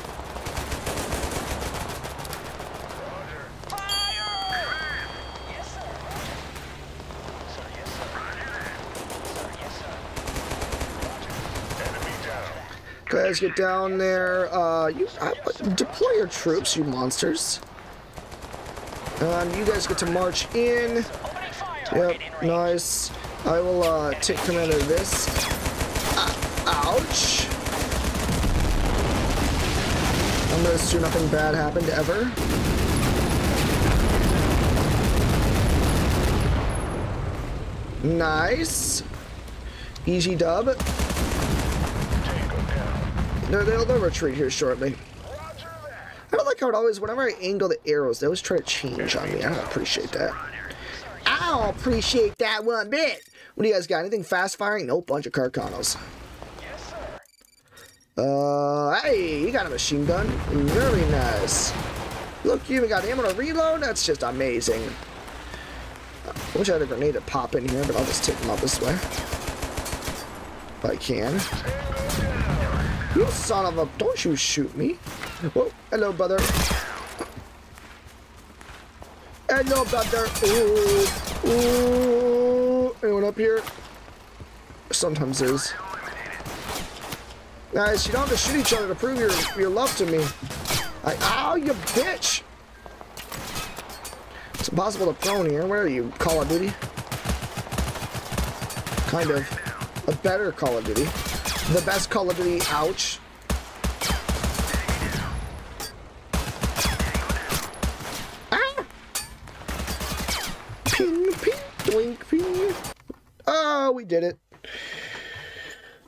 Guys, get down there. Deploy your troops, you monsters. You guys get to march in. Yep, nice. I will take command of this. Ouch. I'm gonna assume nothing bad happened ever. Nice. Easy dub. They'll retreat here shortly. I don't like how it always, whenever I angle the arrows, they always try to change on me. I don't appreciate that. I don't appreciate that one bit. What do you guys got? Anything fast firing? Nope, bunch of Carcanos. Yes, sir. Hey, you got a machine gun. Very nice. Look, you even got ammo to reload. That's just amazing. I wish I had a grenade to pop in here, but I'll just take them out this way. If I can. You son of a... Don't you shoot me. Whoa. Hello, brother. Hello, brother. Ooh. Ooh. Anyone up here? Sometimes there's. Guys, you don't have to shoot each other to prove your love to me. Ow, you bitch. It's impossible to prone here. Where are you? Call of Duty? Kind of. A better Call of Duty. The best Call of Duty, ouch. Ah! Ping, ping, doink, ping. Oh, we did it.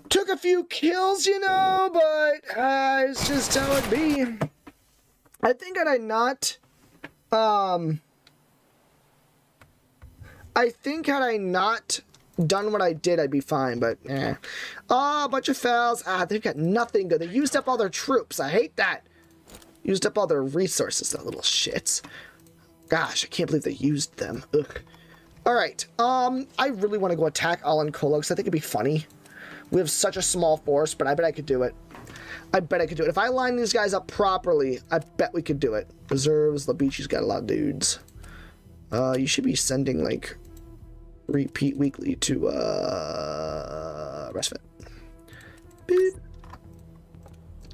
Took a few kills, you know, but it's just how it be. I think had I not, done what I did, I'd be fine, but eh. Oh, a bunch of fouls. They've got nothing good. They used up all their troops. I hate that. Used up all their resources, that little shits. Gosh, I can't believe they used them. Ugh. All right. I really want to go attack Alankoa because I think it'd be funny. We have such a small force, but I bet I could do it. I bet I could do it. If I line these guys up properly, I bet we could do it. Reserves, Labichi's got a lot of dudes. You should be sending, like... Repeat weekly to Rasvet. Beep.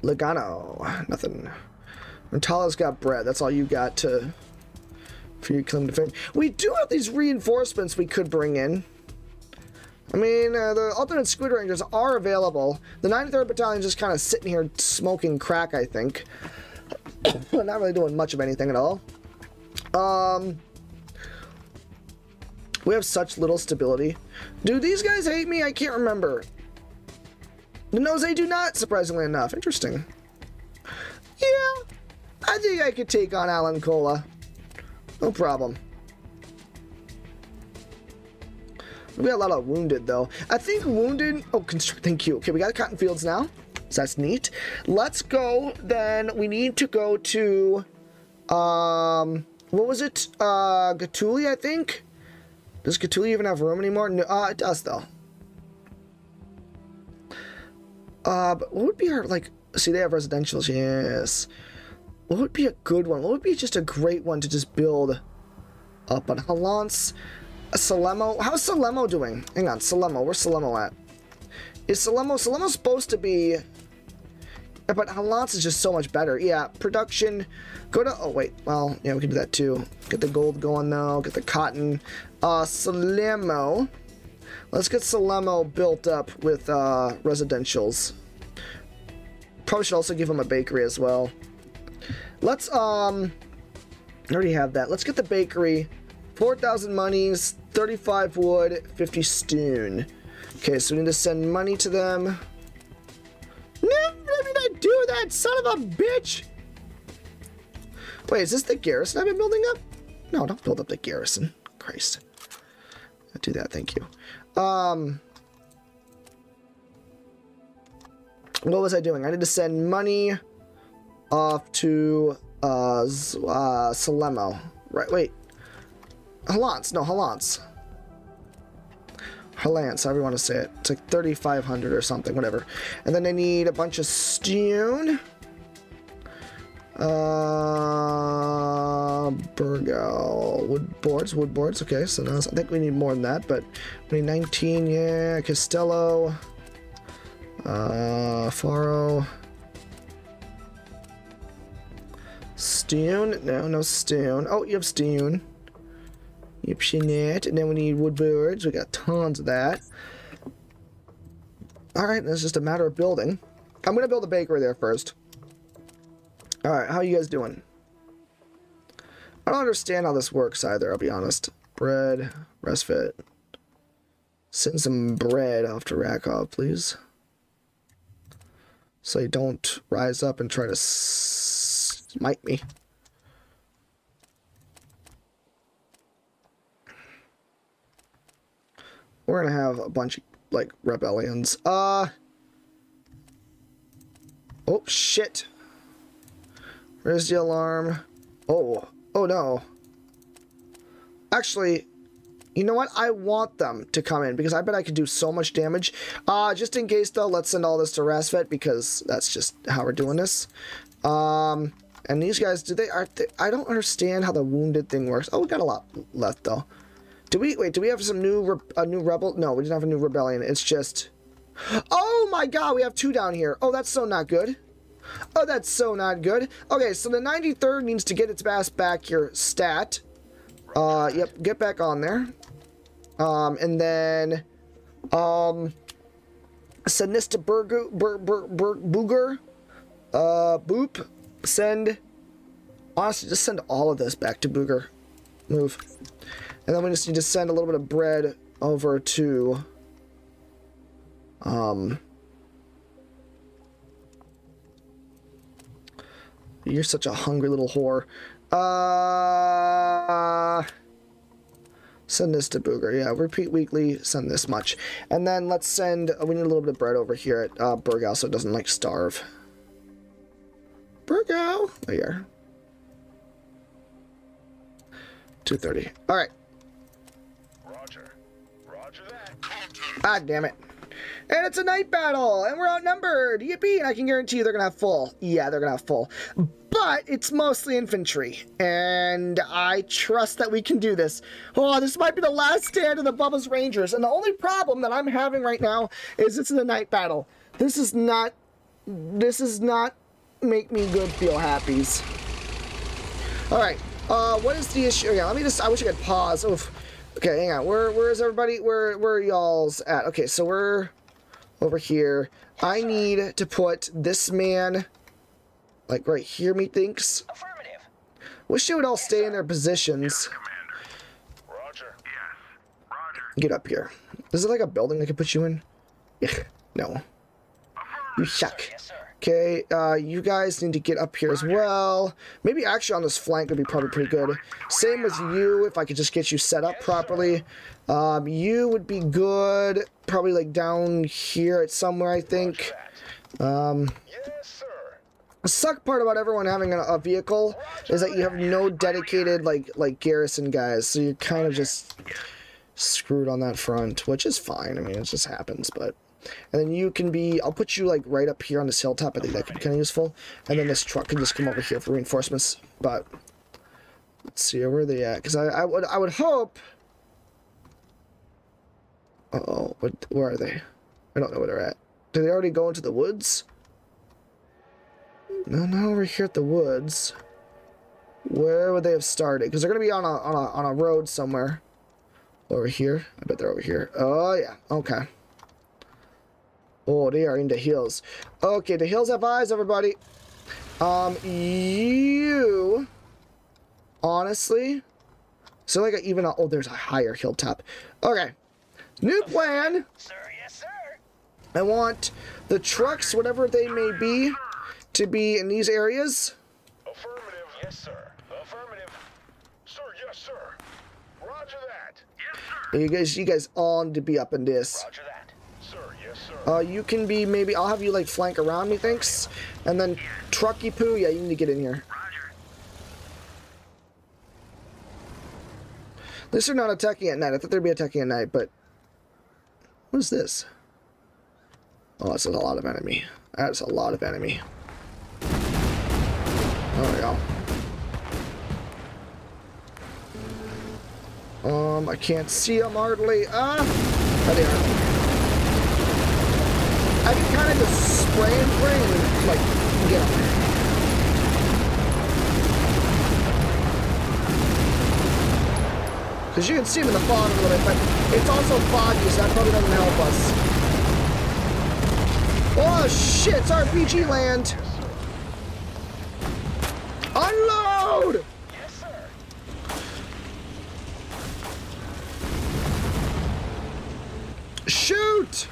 Logano, nothing. Rantala's got bread. That's all you got to for your claim to fame. We do have these reinforcements we could bring in. I mean, the Ultimate Squid Rangers are available. The 93rd Battalion just kind of sitting here smoking crack, I think. Not really doing much of anything at all. We have such little stability. Do these guys hate me? I can't remember. No, they do not, surprisingly enough. Interesting. Yeah, I think I could take on Alankoa. No problem. We got a lot of wounded, though. I think wounded... Oh, construct. Thank you. Okay, we got cotton fields now. So that's neat. Let's go, then. We need to go to... What was it? Gatuli, I think? Does Cthulhu even have room anymore? No, it does, though. But what would be our, like... See, they have residentials. Yes. What would be a good one? What would be just a great one to just build up on? Halance, Salerno. How's Salerno doing? Hang on, Salerno. Where's Salerno at? Is Salerno... Salerno's supposed to be... But Halance is just so much better. Yeah, production... Go to... Oh, wait. Well, yeah, we can do that, too. Get the gold going, though. Get the cotton... Salerno. Let's get Salerno built up with residentials. Probably should also give him a bakery as well. Let's I already have that. Let's get the bakery. 4,000 monies, 35 wood, 50 stone. Okay, so we need to send money to them. No, I did not do that, son of a bitch. Wait, is this the garrison I've been building up? No, don't build up the garrison. Christ. Do that, thank you. What was I doing? I need to send money off to Salerno. Right, wait. Halance. No, Halance. Halance, however you want to say it. It's like 3,500 or something, whatever. And then I need a bunch of stone. Burgos. Wood boards. Okay, so now I think we need more than that, but we need 19, yeah. Costello. Faro. Stone? No stone. Oh, you have stone. Yep, shit. And then we need wood boards. We got tons of that. Alright, that's just a matter of building. I'm gonna build a bakery there first. Alright, how you guys doing? I don't understand how this works either, I'll be honest. Bread, Rasvet. Send some bread off to Rackov, please. So you don't rise up and try to smite me. We're gonna have a bunch of, like, rebellions. Oh, shit. Where's the alarm? Oh. Oh, no. Actually, you know what? I want them to come in, because I bet I could do so much damage. Just in case, though, let's send all this to Rasvet, because that's just how we're doing this. And these guys, I don't understand how the wounded thing works. Oh, we got a lot left, though. Do we have some a new rebel? No, we didn't have a new rebellion. It's just, oh my god, we have two down here. Oh, that's so not good. Oh, that's so not good. Okay, so the 93rd needs to get its ass back your stat. Yep, get back on there. And then, Sinista Booger, Boop, send, honestly, just send all of this back to Booger. Move. And then we just need to send a little bit of bread over to you're such a hungry little whore. Send this to Booger. Yeah, repeat weekly, send this much. And then let's send, we need a little bit of bread over here at Burgos so it doesn't like starve. Burgos! There you are. 230. All right. Roger that. God damn it. And it's a night battle, and we're outnumbered. Yippee, and I can guarantee you they're going to have full. Yeah, they're going to have full. But it's mostly infantry, and I trust that we can do this. Oh, this might be the last stand of the Bubba's Rangers, and the only problem that I'm having right now is it's in the night battle. This is not make me good feel happies. All right. What is the issue? Yeah, let me just, I wish I could pause. Oof. Okay, hang on. Where is everybody? Where are y'all's at? Okay, so we're over here. I need to put this man, like, right here, methinks. Affirmative. Wish they would all stay in their positions. Yeah, Roger. Yes. Roger. Get up here. Is it like a building they could put you in? No. You suck. Yes, okay, you guys need to get up here as well. Maybe actually on this flank would be probably pretty good. Same as you, if I could just get you set up properly. You would be good, probably like down here at somewhere, I think. The suck part about everyone having a vehicle is that you have no dedicated, like garrison guys, so you're kind of just screwed on that front, which is fine. I mean, it just happens, but... And then you can be, I'll put you like right up here on this hilltop. I think that could be kind of useful. And then this truck can just come over here for reinforcements. But let's see, where are they at? Because I would hope. Uh-oh, where are they? I don't know where they're at. Did they already go into the woods? No, not over here at the woods. Where would they have started? Because they're gonna be on a road somewhere. Over here. I bet they're over here. Oh yeah. Okay. Oh, they are in the hills. Okay, the hills have eyes, everybody. You... Honestly... So, like, even... Oh, there's a higher hilltop. Okay. New plan. Sir, yes, sir. I want the trucks, whatever they may be, to be in these areas. Affirmative. Yes, sir. Affirmative. Sir, yes, sir. Roger that. Yes, sir. You guys all need to be up in this. Roger that. Sir, yes, You can be maybe, I'll have you like flank around me, thanks. And then Trucky Poo, yeah, you need to get in here. At least they're not attacking at night. I thought they'd be attacking at night, but what is this? Oh, that's a lot of enemy. That's a lot of enemy. There we go. I can't see them hardly. Ah! There they are. I can kind of just spray and pray and, like, get them. Because you can see them in the fog a little bit, but it's also foggy, so that probably doesn't help us. Oh, shit! It's RPG land! Unload! Shoot!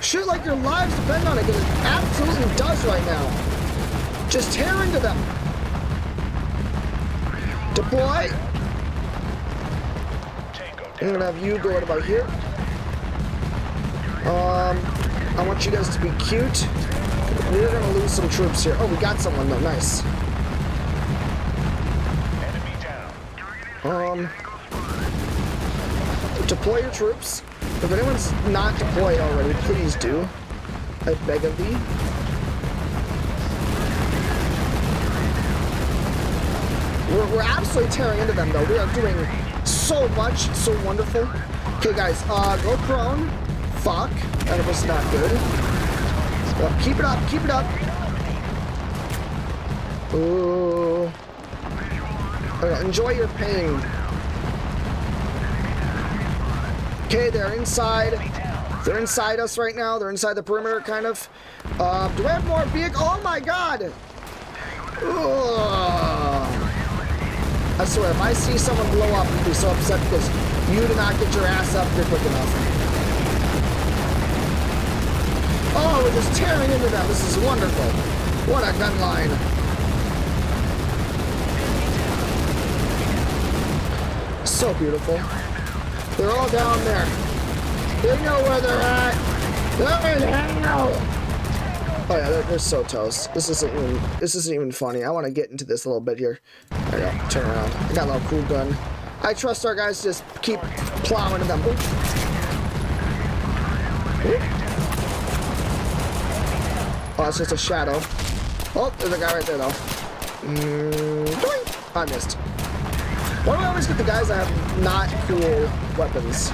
Shoot like your lives depend on it, because it absolutely does right now. Just tear into them. Deploy. I'm gonna have you go right about here. I want you guys to be cute. We're gonna lose some troops here. Oh, we got someone though. Nice. Deploy your troops. If anyone's not deployed already, please do. I beg of thee. We're absolutely tearing into them, though. We are doing so much, so wonderful. Okay, guys, go prone. Fuck. That was not good. Well, keep it up, keep it up. Ooh. Right, enjoy your pain. Okay, they're inside. They're inside us right now. They're inside the perimeter, kind of. Do I have more vehicles? Oh my god! Ugh. I swear, if I see someone blow up, I'd be so upset because you did not get your ass up there quick enough. Oh, we're just tearing into them. This is wonderful. What a gun line. So beautiful. They're all down there. They know where they're at. They're in hell. Oh yeah, they're so toast. This isn't even funny. I want to get into this a little bit here. There you go. Turn around. I got a little cool gun. I trust our guys to just keep plowing them. Oop. Oop. Oh, it's just a shadow. Oh, there's a guy right there though. I missed. Why do I always get the guys that have not cool weapons?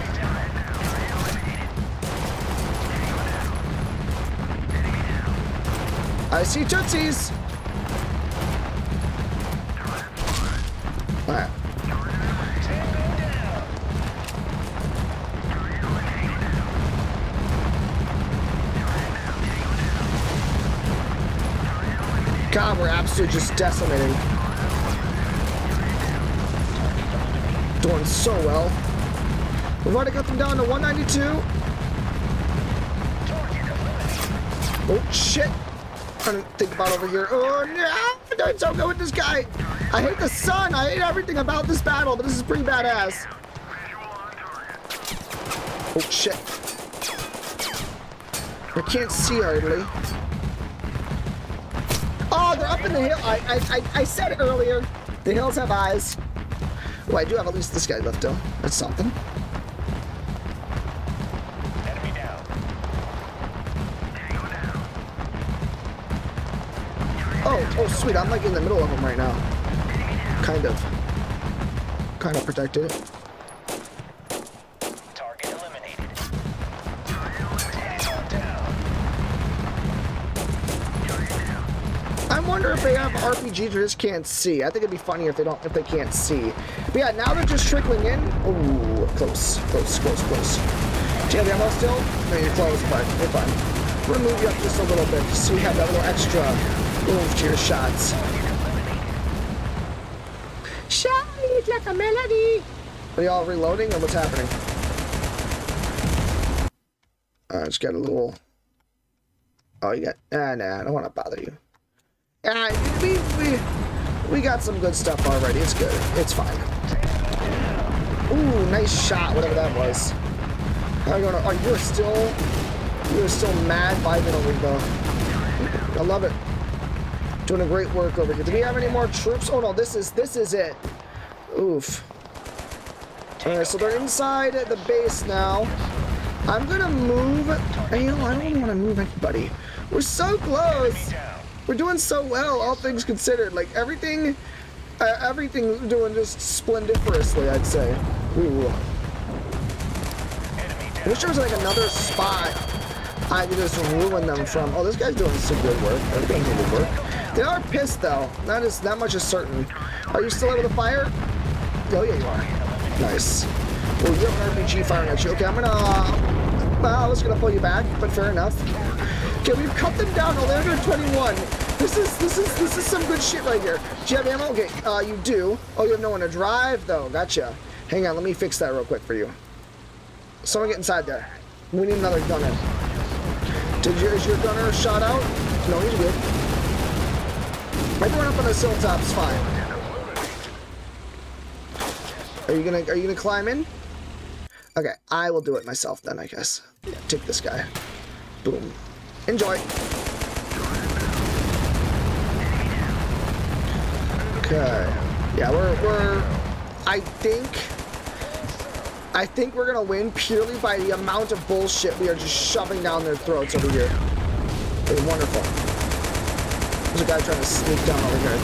I see Tootsies! Alright. God, we're absolutely just decimating. Doing so well. We've already got them down to 192. Oh shit! I didn't think about over here. Oh no! Doing so good with this guy. I hate the sun. I hate everything about this battle, but this is pretty badass. Oh shit! I can't see hardly. Oh, they're up in the hill. I said earlier, the hills have eyes. Well, I do have at least this guy left, though. That's something. Enemy down. Down. Oh, sweet. I'm, like, in the middle of him right now. Kind of. Kind of protected. Target eliminated. I wonder if they have RPGs or just can't see. I think it'd be funnier if they can't see. But yeah, now they're just trickling in. Ooh, close, close, close, close. Do you have ammo still? No, you're close, but you're fine. We're gonna move you up just a little bit, so you have that little extra move to your shots. Shine like a melody. Are y'all reloading, or what's happening? I just got a little. Oh, you got. Nah, I don't want to bother you. Alright, we got some good stuff already. It's good. It's fine. Ooh, nice shot, whatever that was. How are you going to... Oh, you're still... You're still mad 5 minute window. I love it. Doing a great work over here. Do we have any more troops? Oh no, this is it. Oof. Alright, so they're inside the base now. I'm gonna move. Hey, no, I don't even wanna move anybody. We're so close. We're doing so well, all things considered. Like everything's doing just splendiferously, I'd say. Ooh. I wish there was like another spot I could just ruin them from. Oh, this guy's doing some good work. Everything's good work. They are pissed though. That much is certain. Are you still able to fire? Oh yeah, you are. Nice. Oh, you have an RPG firing at you. Okay, I'm gonna. I was gonna pull you back, but fair enough. Okay, we've cut them down. Oh, they're under 21. This is some good shit right here. Do you have ammo? Okay, you do. Oh, you have no one to drive though. Gotcha. Hang on, let me fix that real quick for you. Someone get inside there. We need another gunner. Is your gunner shot out? No, he's good. Everyone up on the hilltop's fine. Are you gonna climb in? Okay, I will do it myself then, I guess. Yeah, take this guy. Boom. Enjoy. Okay. Yeah, I think we're gonna win purely by the amount of bullshit we are just shoving down their throats over here. It's wonderful. There's a guy trying to sneak down over here, I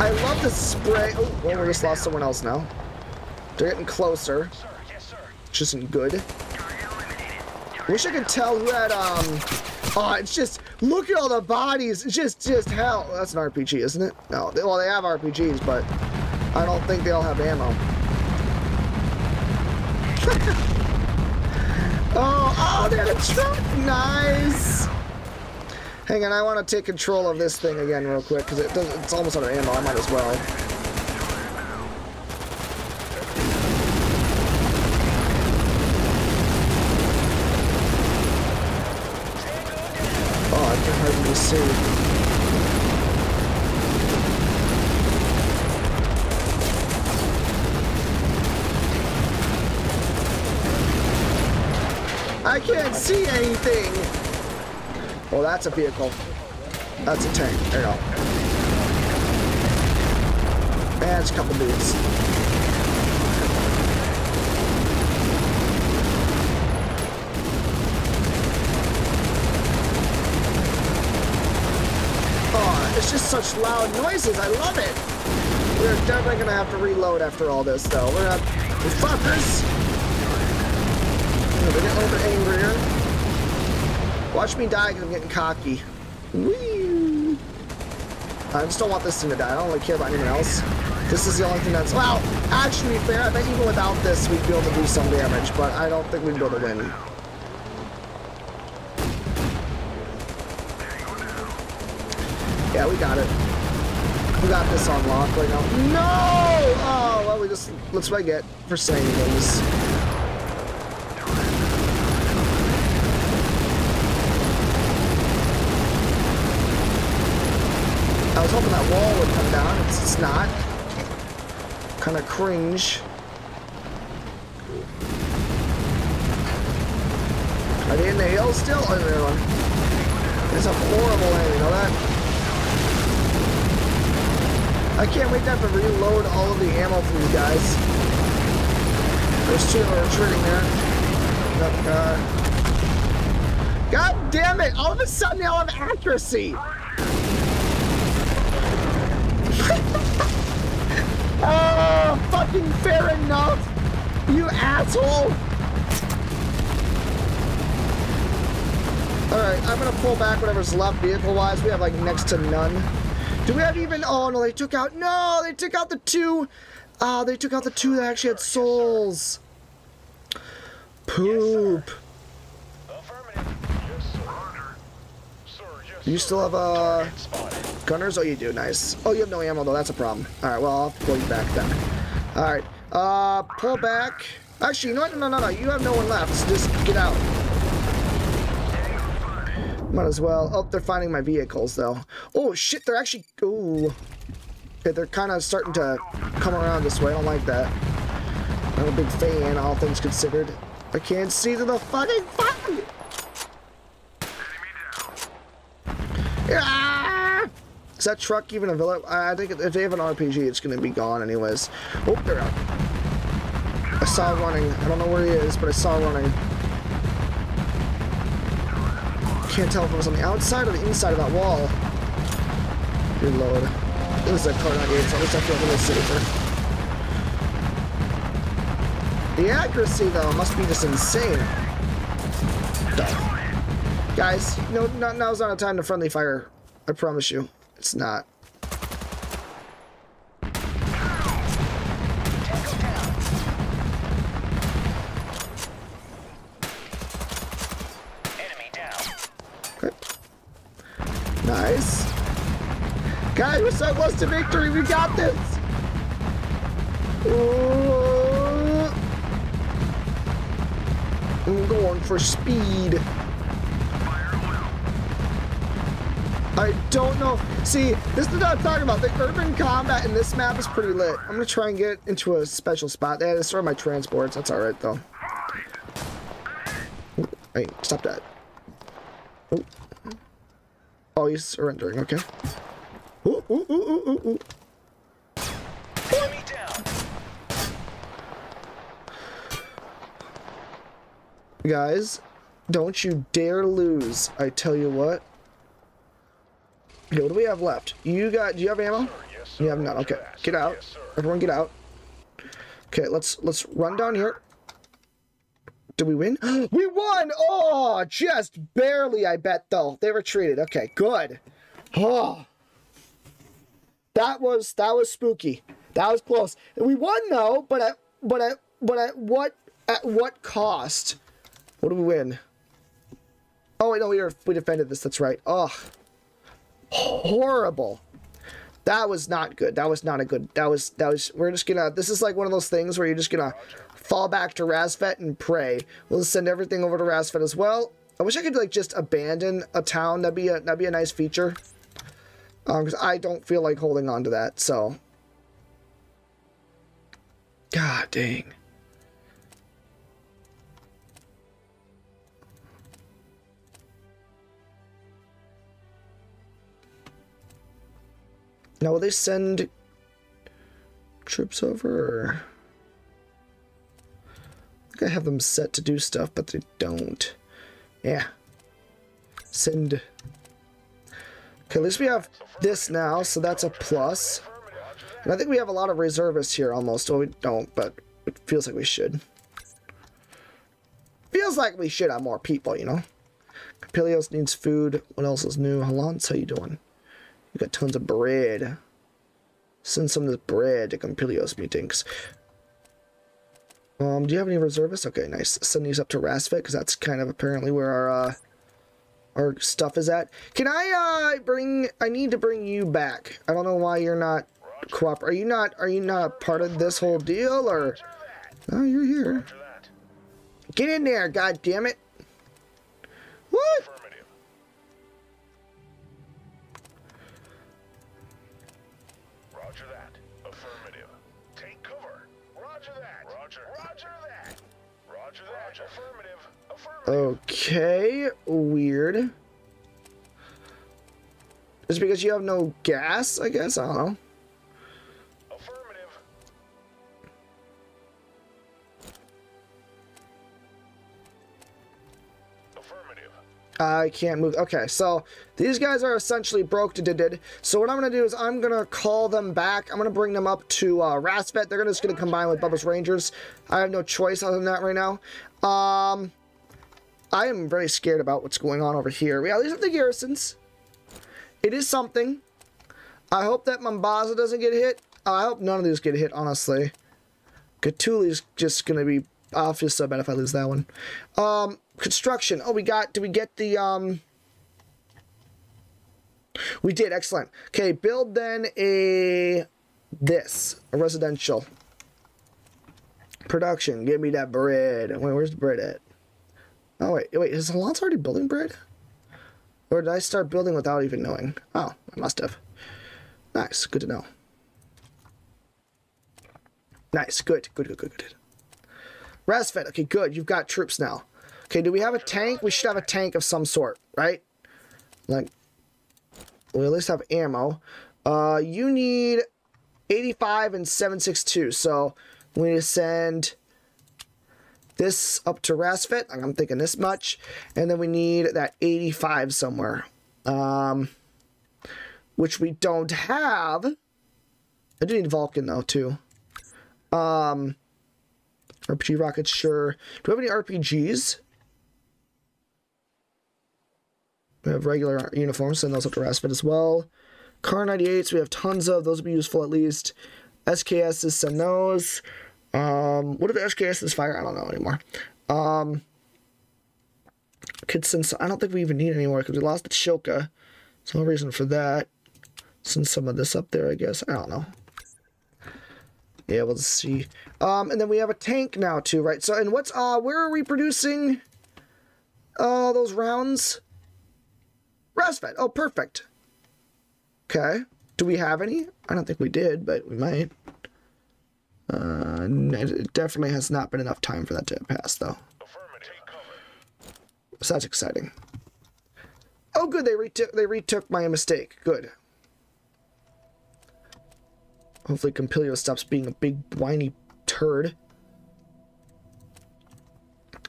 think. I love the spray. Oh, well, we just lost someone else now. They're getting closer. Which isn't good. Wish I could tell who had, oh, it's just, look at all the bodies. It's just hell. That's an RPG, isn't it? No, well, they have RPGs, but I don't think they all have ammo. Oh, they're the truck. Nice. Hang on, I want to take control of this thing again real quick because it's almost out of ammo. I might as well. Oh, I can hardly see. I can't see anything. Oh, that's a vehicle. That's a tank. There you go. And it's a couple dudes. Oh, it's just such loud noises. I love it. We're definitely gonna have to reload after all this, though. We're gonna have to fuckers. They're getting a little bit angrier. Watch me die because I'm getting cocky. Whee! I just don't want this thing to die. I don't really care about anyone else. This is the only thing that's... Wow! Well, actually, to be fair, I bet even without this, we'd be able to do some damage, but I don't think we'd be able to win. Yeah, we got it. We got this on lock right now. No! Oh, well, that's what I get for saying things. I was hoping that wall would come down. It's not. Kind of cringe. Are they in the hill still? Oh, there we are. It's a horrible angle, you know that? I can't wait to have to reload all of the ammo for these guys. There's two that are retreating there. God damn it! All of a sudden they all have accuracy! Oh, fucking fair enough, you asshole. All right, I'm gonna pull back whatever's left vehicle-wise. We have like next to none. Do we have even, oh no, they took out, no, they took out the two. They took out the two that actually had souls. Poop. You still have gunners? Oh, you do. Nice. Oh, you have no ammo, though. That's a problem. All right, well, I'll pull you back then. All right. Pull back. Actually, you know what? No. You have no one left, so just get out. Might as well. Oh, they're finding my vehicles, though. Oh, shit. They're actually... Ooh. Okay, they're kind of starting to come around this way. I don't like that. Not a big fan, all things considered. I can't see to the fucking button! Ah! Is that truck even a villain? I think if they have an RPG, it's gonna be gone anyways. Oh, they're out. I saw running. I don't know where he is, but I saw running. Can't tell if it was on the outside or the inside of that wall. Reload. It was that car not here, so at least I feel a little safer. The accuracy, though, must be just insane. Duh. Guys, no, now's not a time to friendly fire. I promise you, it's not. Enemy down. Okay. Nice. Guys, we're so close to victory. We got this. Ooh. I'm going for speed. I don't know. See, this is what I'm talking about. The urban combat in this map is pretty lit. I'm gonna try and get into a special spot. They had to store my transports. That's all right though. Hey, stop that. Ooh. Oh, he's surrendering. Okay. Ooh, ooh, ooh, ooh, ooh, ooh. Enemy down. Guys, don't you dare lose. I tell you what. Okay, what do we have left? You got? Do you have ammo? Yes, sir. You have none. Okay, get out. Yes, everyone, get out. Okay, let's run down here. Did we win? We won! Oh, just barely. I bet though they retreated. Okay, good. Oh, that was spooky. That was close. We won though, but at what cost? What do we win? Oh wait, no, we defended this. That's right. Oh. Horrible. That was not good. That was not a good. That was. We're just gonna. This is like one of those things where you're just gonna fall back to Rasvet and pray. We'll send everything over to Rasvet as well. I wish I could like just abandon a town. That'd be a nice feature. Because I don't feel like holding on to that. So. God dang. Now, will they send troops over? I think I have them set to do stuff, but they don't. Yeah. Send. Okay, at least we have this now, so that's a plus. And I think we have a lot of reservists here almost. Well, we don't, but it feels like we should. Feels like we should have more people, you know? Compilios needs food. What else is new? Halance, how you doing? We got tons of bread. Send some of this bread to Compilios, meetings. Do you have any reservists? Okay, nice. Send these up to Rasvet, because that's kind of apparently where our stuff is at. Can I I need to bring you back. I don't know why you're not cooperating. Are you not a part of this whole deal, or? Oh, you're here. Get in there, god damn it. What? Okay, weird. Is it because you have no gas, I guess? I don't know. Affirmative. Affirmative. I can't move. Okay, so these guys are essentially broke to did. So what I'm going to do is I'm going to call them back. I'm going to bring them up to Rasvet. They're just going to combine with Bubba's Rangers. I have no choice other than that right now. I am very scared about what's going on over here. We at least have the garrisons. It is something. I hope that Mombasa doesn't get hit. I hope none of these get hit, honestly. Gatuli's just going to be... I'll feel so bad if I lose that one. Construction. Oh, we got... Did we get the... We did. Excellent. Okay, build then a... This. A residential. Production. Give me that bread. Wait, where's the bread at? Oh, wait, is Halance already building bread? Or did I start building without even knowing? Oh, I must have. Nice, good to know. Nice, good, good, good, good, good. Rasvet. Okay, good. You've got troops now. Okay, do we have a tank? We should have a tank of some sort, right? Like, we at least have ammo. You need 85 and 762. So we need to send this up to Rasvet. I'm thinking this much. And then we need that 85 somewhere. Which we don't have. I do need Vulcan though, too. RPG rockets, sure. Do we have any RPGs? We have regular uniforms, send those up to Rasvet as well. Car 98s, we have tons of. Those would be useful at least. SKSs, send those. What are the SKSs fire? I don't know anymore. Kids, since I don't think we even need anymore because we lost the Chilka. There's no reason for that. Send some of this up there, I guess. I don't know. Yeah, we'll see. And then we have a tank now too, right? So, and what's where are we producing those rounds? Rasvet. Oh, perfect. Okay. Do we have any? I don't think we did, but we might. It definitely has not been enough time for that to pass, though. So that's exciting. Oh, good. They retook my mistake. Good. Hopefully Compilios stops being a big whiny turd.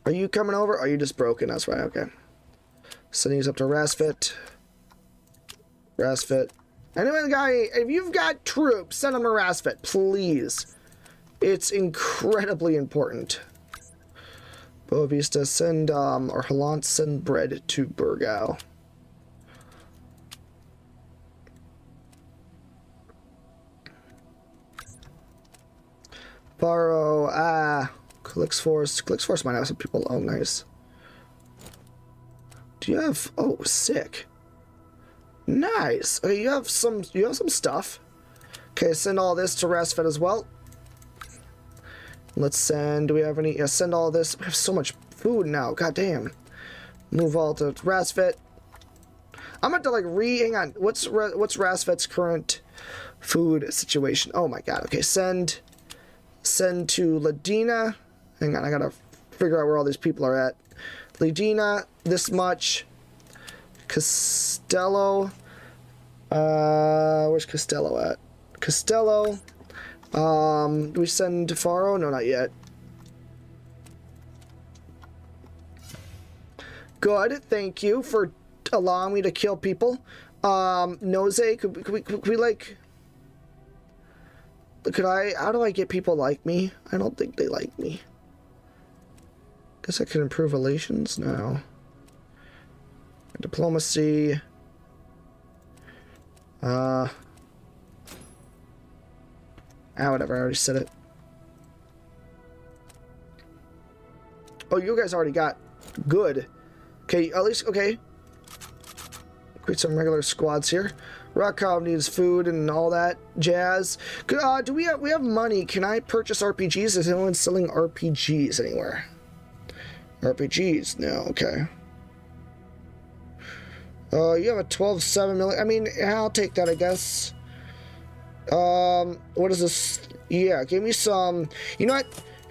Are you coming over? Are you just broken? That's right. Okay. Sending these up to Rasvet. Rasvet. Anyway, guy, if you've got troops, send them to Rasvet, please. It's incredibly important. Boa Vista, send or Halance, send bread to Burgos. Faro, Kalixfors. Kalixfors might have some people. Oh, nice. Do you have? Oh, sick. Nice. Okay, you have some. You have some stuff. Okay, send all this to Rasvet as well. Let's send. Do we have any? Yeah, send all this. We have so much food now. God damn. Move all to Rasvet. I'm gonna have to like hang on. What's Rasvet's current food situation? Oh my god. Okay, send. Send to Ladina. Hang on, I gotta figure out where all these people are at. Ladina, this much. Costello. Where's Costello at? Costello. Do we send to Faro? No, not yet. Good. Thank you for allowing me to kill people. Noze, could we like... Could I? How do I get people like me? I don't think they like me. Guess I could improve relations now. Diplomacy. Whatever. I already said it. Oh, you guys already got good. Okay, at least okay. Create some regular squads here. Rackov needs food and all that jazz. Do we have money? Can I purchase RPGs? Is anyone selling RPGs anywhere? RPGs? No, okay. You have a 12.7 million. I mean, I'll take that, I guess. What is this? Yeah, give me some. You know what?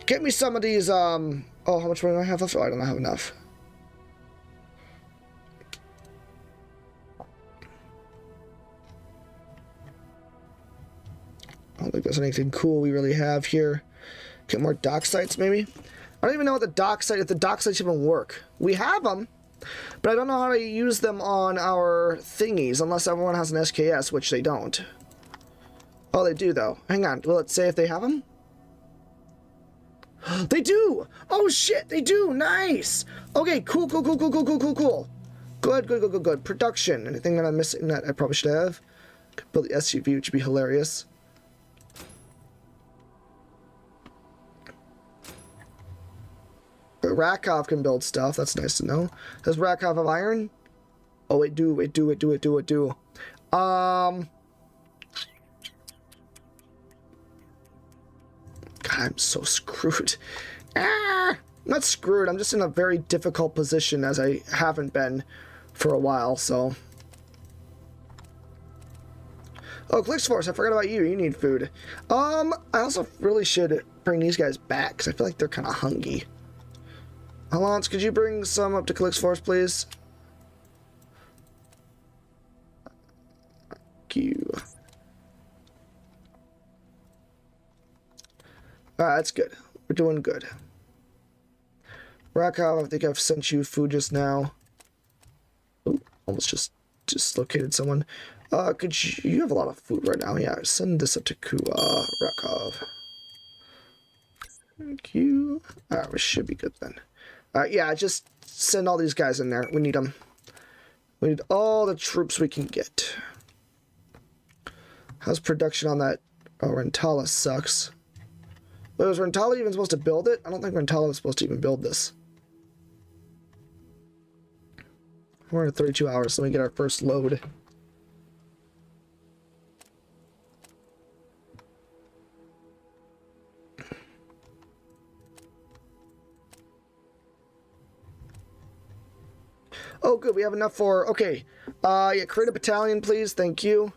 Get me some of these. Oh, how much money do I have left? Oh, I don't have enough. I don't think there's anything cool we really have here. Get more dock sites, maybe? I don't even know what the dock site, if the dock sites even work. We have them, but I don't know how to use them on our thingies, unless everyone has an SKS, which they don't. Oh, they do, though. Hang on. Will it say if they have them? They do! Oh, shit, they do! Nice! Okay, cool. Good. Production. Anything that I'm missing that I probably should have? Could build the SUV, which would be hilarious. Rackov can build stuff. That's nice to know. Does Rackov have iron? Oh, it do. God, I'm so screwed. I'm not screwed. I'm just in a very difficult position as I haven't been for a while, so. Oh, Kalixfors, I forgot about you. You need food. I also really should bring these guys back, because I feel like they're kind of hungry. Halance, could you bring some up to Kalixfors, please? Thank you. Alright, that's good. We're doing good. Rackov, I think I've sent you food just now. Ooh, almost just located someone. Could you have a lot of food right now? Yeah, send this up to Rackov. Thank you. Alright, we should be good then. Alright, yeah, just send all these guys in there. We need them. We need all the troops we can get. How's production on that? Oh, Rantala sucks. Wait, was Rantala even supposed to build it? I don't think Rantala was supposed to even build this. We're at 32 hours. Let me get our first load. Oh, good. We have enough for... Okay. Yeah, create a battalion, please. Thank you.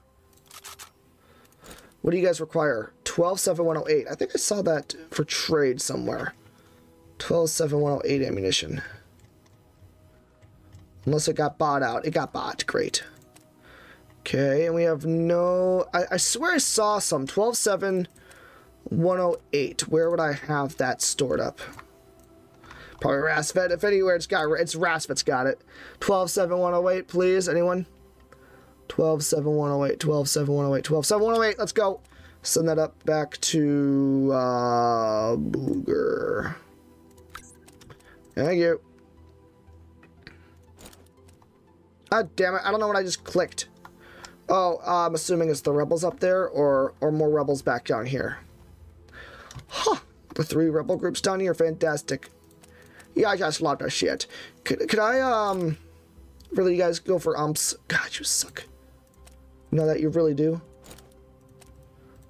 What do you guys require? 127108. I think I saw that for trade somewhere. 127108 ammunition. Unless it got bought out. It got bought. Great. Okay, and we have no... I swear I saw some. 127108. Where would I have that stored up? Probably Rasvet. If anywhere, it's Rasvet's got it. 127108, please. Anyone? 127108. 127108. 127108. Let's go. Send that up back to Booger. Thank you. God damn it, I don't know what I just clicked. Oh, I'm assuming it's the rebels up there or more rebels back down here. Huh, the three rebel groups down here, fantastic. Yeah, I just loved our shit. Could I, really you guys go for umps? God, you suck. You know that you really do?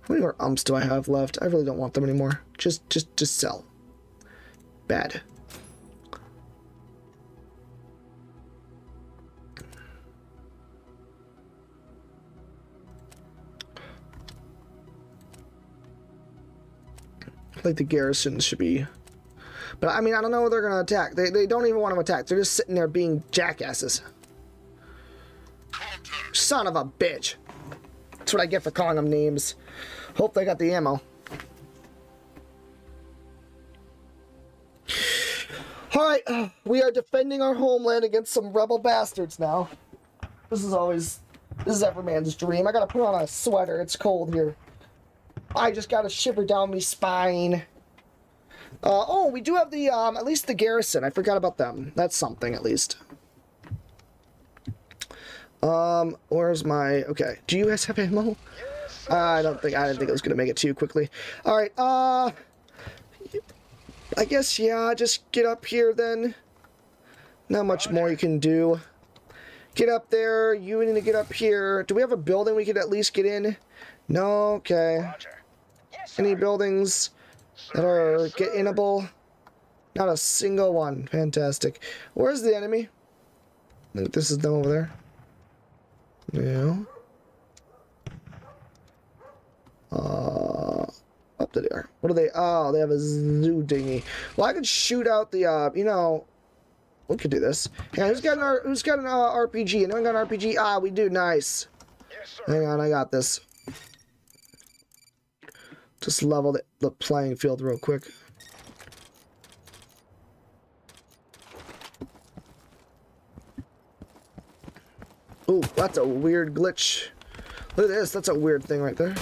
How many more umps do I have left? I really don't want them anymore. Just sell. Bad. I think the garrison should be... But, I mean, I don't know what they're going to attack. They don't even want to attack. They're just sitting there being jackasses. Son of a bitch. That's what I get for calling them names. Hope they got the ammo. Alright, we are defending our homeland against some rebel bastards now. This is every man's dream. I gotta put on a sweater. It's cold here. I just got a shiver down my spine. Oh, we do have the, at least the garrison. I forgot about them. That's something, at least. Where's my... Okay, do you guys have ammo? I didn't think it was gonna make it to you quickly. All right, I guess yeah. Just get up here then. Not much more you can do. Get up there. You need to get up here. Do we have a building we could at least get in? No. Okay. Any buildings that are get inable? Not a single one. Fantastic. Where's the enemy? I think this is them over there. No. Up to there. What are they? Oh, they have a zoo dinghy. Well, I could shoot out the you know, we could do this. Yeah, who's got an RPG? Anyone got an RPG? Ah, we do. Nice. Yes, sir. Hang on, I got this. Just level the playing field real quick. Ooh, that's a weird glitch. Look at this. That's a weird thing right there.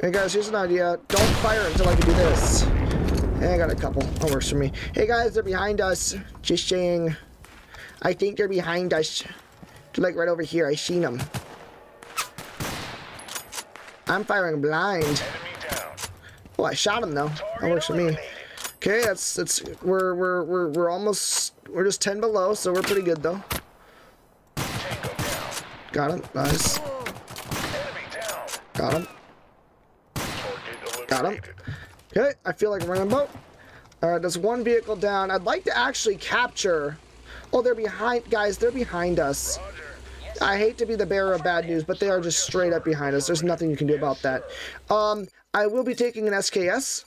Hey guys, here's an idea. Don't fire until I can do this. Hey, I got a couple. That works for me. Hey guys, they're behind us. Just saying. I think they're behind us. They're like right over here. I seen them. I'm firing blind. Oh, I shot him though. That works for me. Okay, that's we're almost just 10 below, so we're pretty good though. Got him. Nice. Got him. Got him. Okay, I feel like I'm running a boat. All right, there's one vehicle down. I'd like to actually capture... Oh, they're behind... Guys, they're behind us. I hate to be the bearer of bad news, but they are just straight up behind us. There's nothing you can do about that. I will be taking an SKS.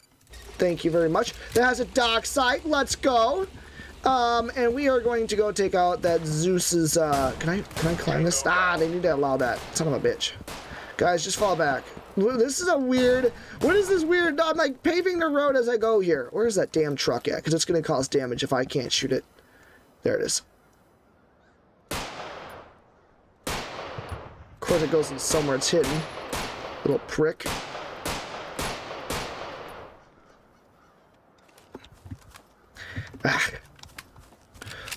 Thank you very much. That has a dock site. Let's go. And we are going to go take out that Zeus's, can I climb this? Ah, they need to allow that. Son of a bitch. Guys, just fall back. This is a weird, what is this weird, I'm like paving the road as I go here. Where is that damn truck at? Because it's going to cause damage if I can't shoot it. There it is. Of course it goes in somewhere it's hidden. Little prick. Ah.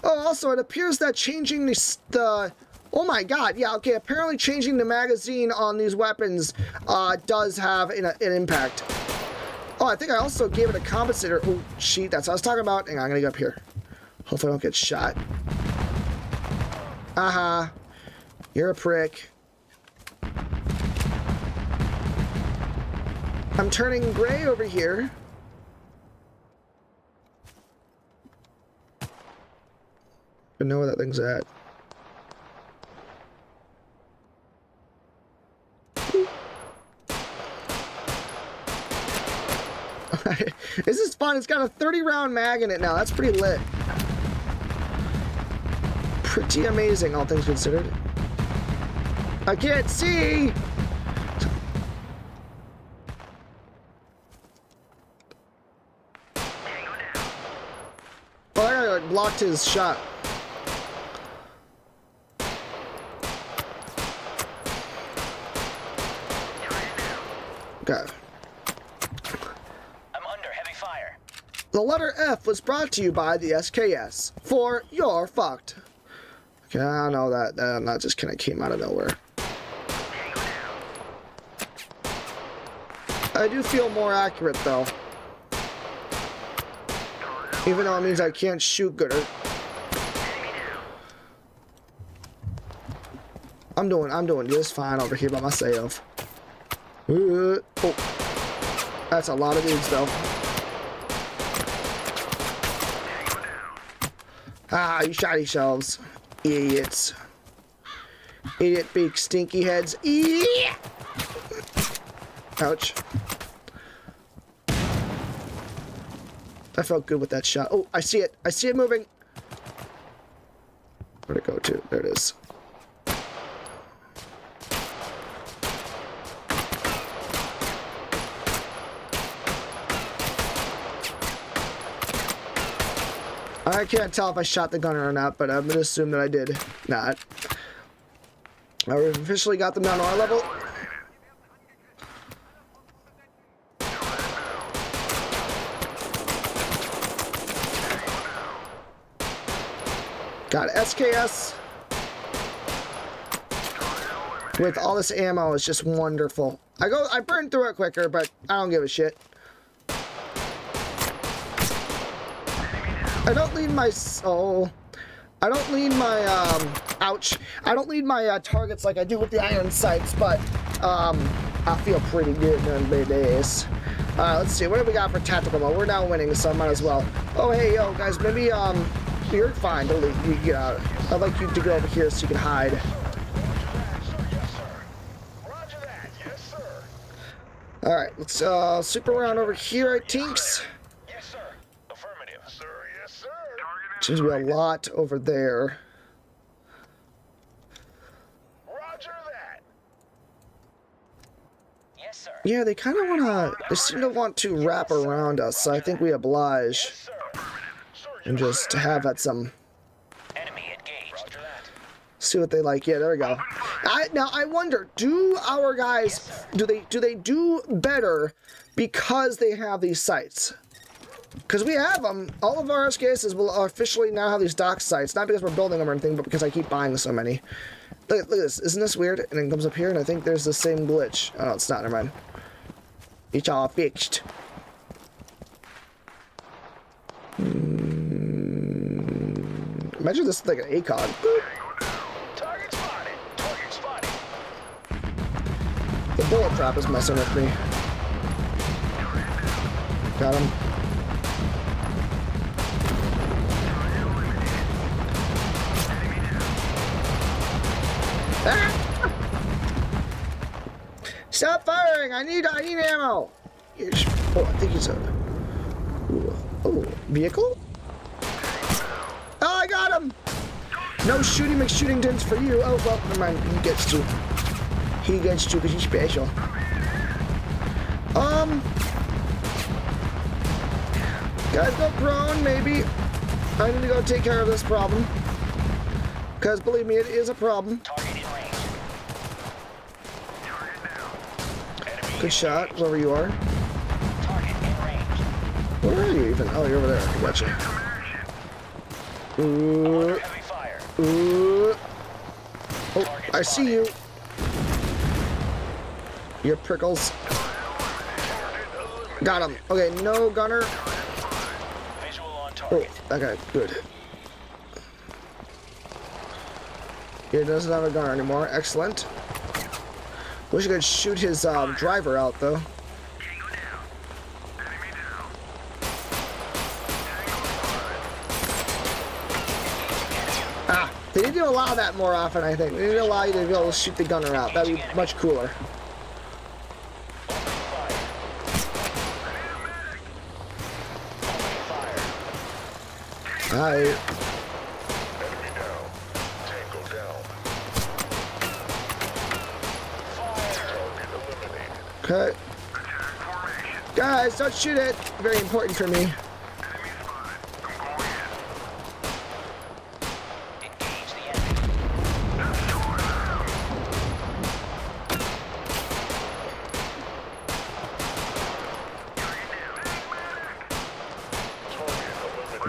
Oh, also, it appears that changing the oh my god, yeah, okay, apparently changing the magazine on these weapons does have an impact. Oh, I think I also gave it a compensator. Oh, shit, that's what I was talking about. Hang on, I'm gonna go up here. Hopefully I don't get shot. Uh-huh. You're a prick. I'm turning gray over here. I know where that thing's at. This is fun. It's got a 30-round mag in it now. That's pretty lit. Pretty amazing, all things considered. I can't see! Oh, I like, blocked his shot. God. I'm under heavy fire. The letter F was brought to you by the SKS for you're fucked. Okay, I know that that just kind of came out of nowhere. I do feel more accurate though, even though it means I can't shoot gooder. I'm doing just fine over here by myself. Oh, that's a lot of dudes though. Ah, you shot yourselves, idiots. Idiot big stinky heads. Yeah. Ouch. I felt good with that shot. Oh, I see it. I see it moving. Where'd it go to? There it is. I can't tell if I shot the gunner or not, but I'm gonna assume that I did not. I officially got them down to our level. Got SKS. With all this ammo, it's just wonderful. I burned through it quicker, but I don't give a shit. I don't need my targets like I do with the iron sights, but I feel pretty good doing this. Let's see, what do we got for tactical mode? We're now winning, so I might as well. Oh hey yo guys, maybe you're fine. Don't leave. You get out. I'd like you to go over here so you can hide. All right, let's super around over here, I tinks. Seems to be a lot over there. Roger that. Yes, sir. Yeah, they kind of want to. They seem to want to wrap around us, so I think we oblige and just have at some. Enemy engaged. See what they like. Yeah, there we go. Now I wonder, do our guys do they do better because they have these sights? Because we have them. All of our SKSs will officially now have these dock sites. Not because we're building them or anything, but because I keep buying so many. Look at this. Isn't this weird? And it comes up here, and I think there's the same glitch. Oh, no, it's not. Never mind. It's all fixed. Imagine this is like an ACOG. Boop. Target spotted. Target spotted. The bullet trap is messing with me. Got him. Stop firing! I need ammo! Oh, I think it's a... Oh, vehicle? Oh, I got him! No shooting McShootingtons for you. Oh, well, never mind. He gets to. He gets to because he's special. Guys go prone, maybe. I need to go take care of this problem. Because, believe me, it is a problem. Good shot, wherever you are. Where are you even? Oh, you're over there. I gotcha. Oh, I see you. Your prickles. Got him. Okay, no gunner. Oh, okay, good. It doesn't have a gunner anymore. Excellent. Wish I could shoot his driver out, though. They need to allow that more often, I think. They need to allow you to be able to shoot the gunner out. That'd be much cooler. Alright. Okay. Guys, don't shoot it. Very important for me.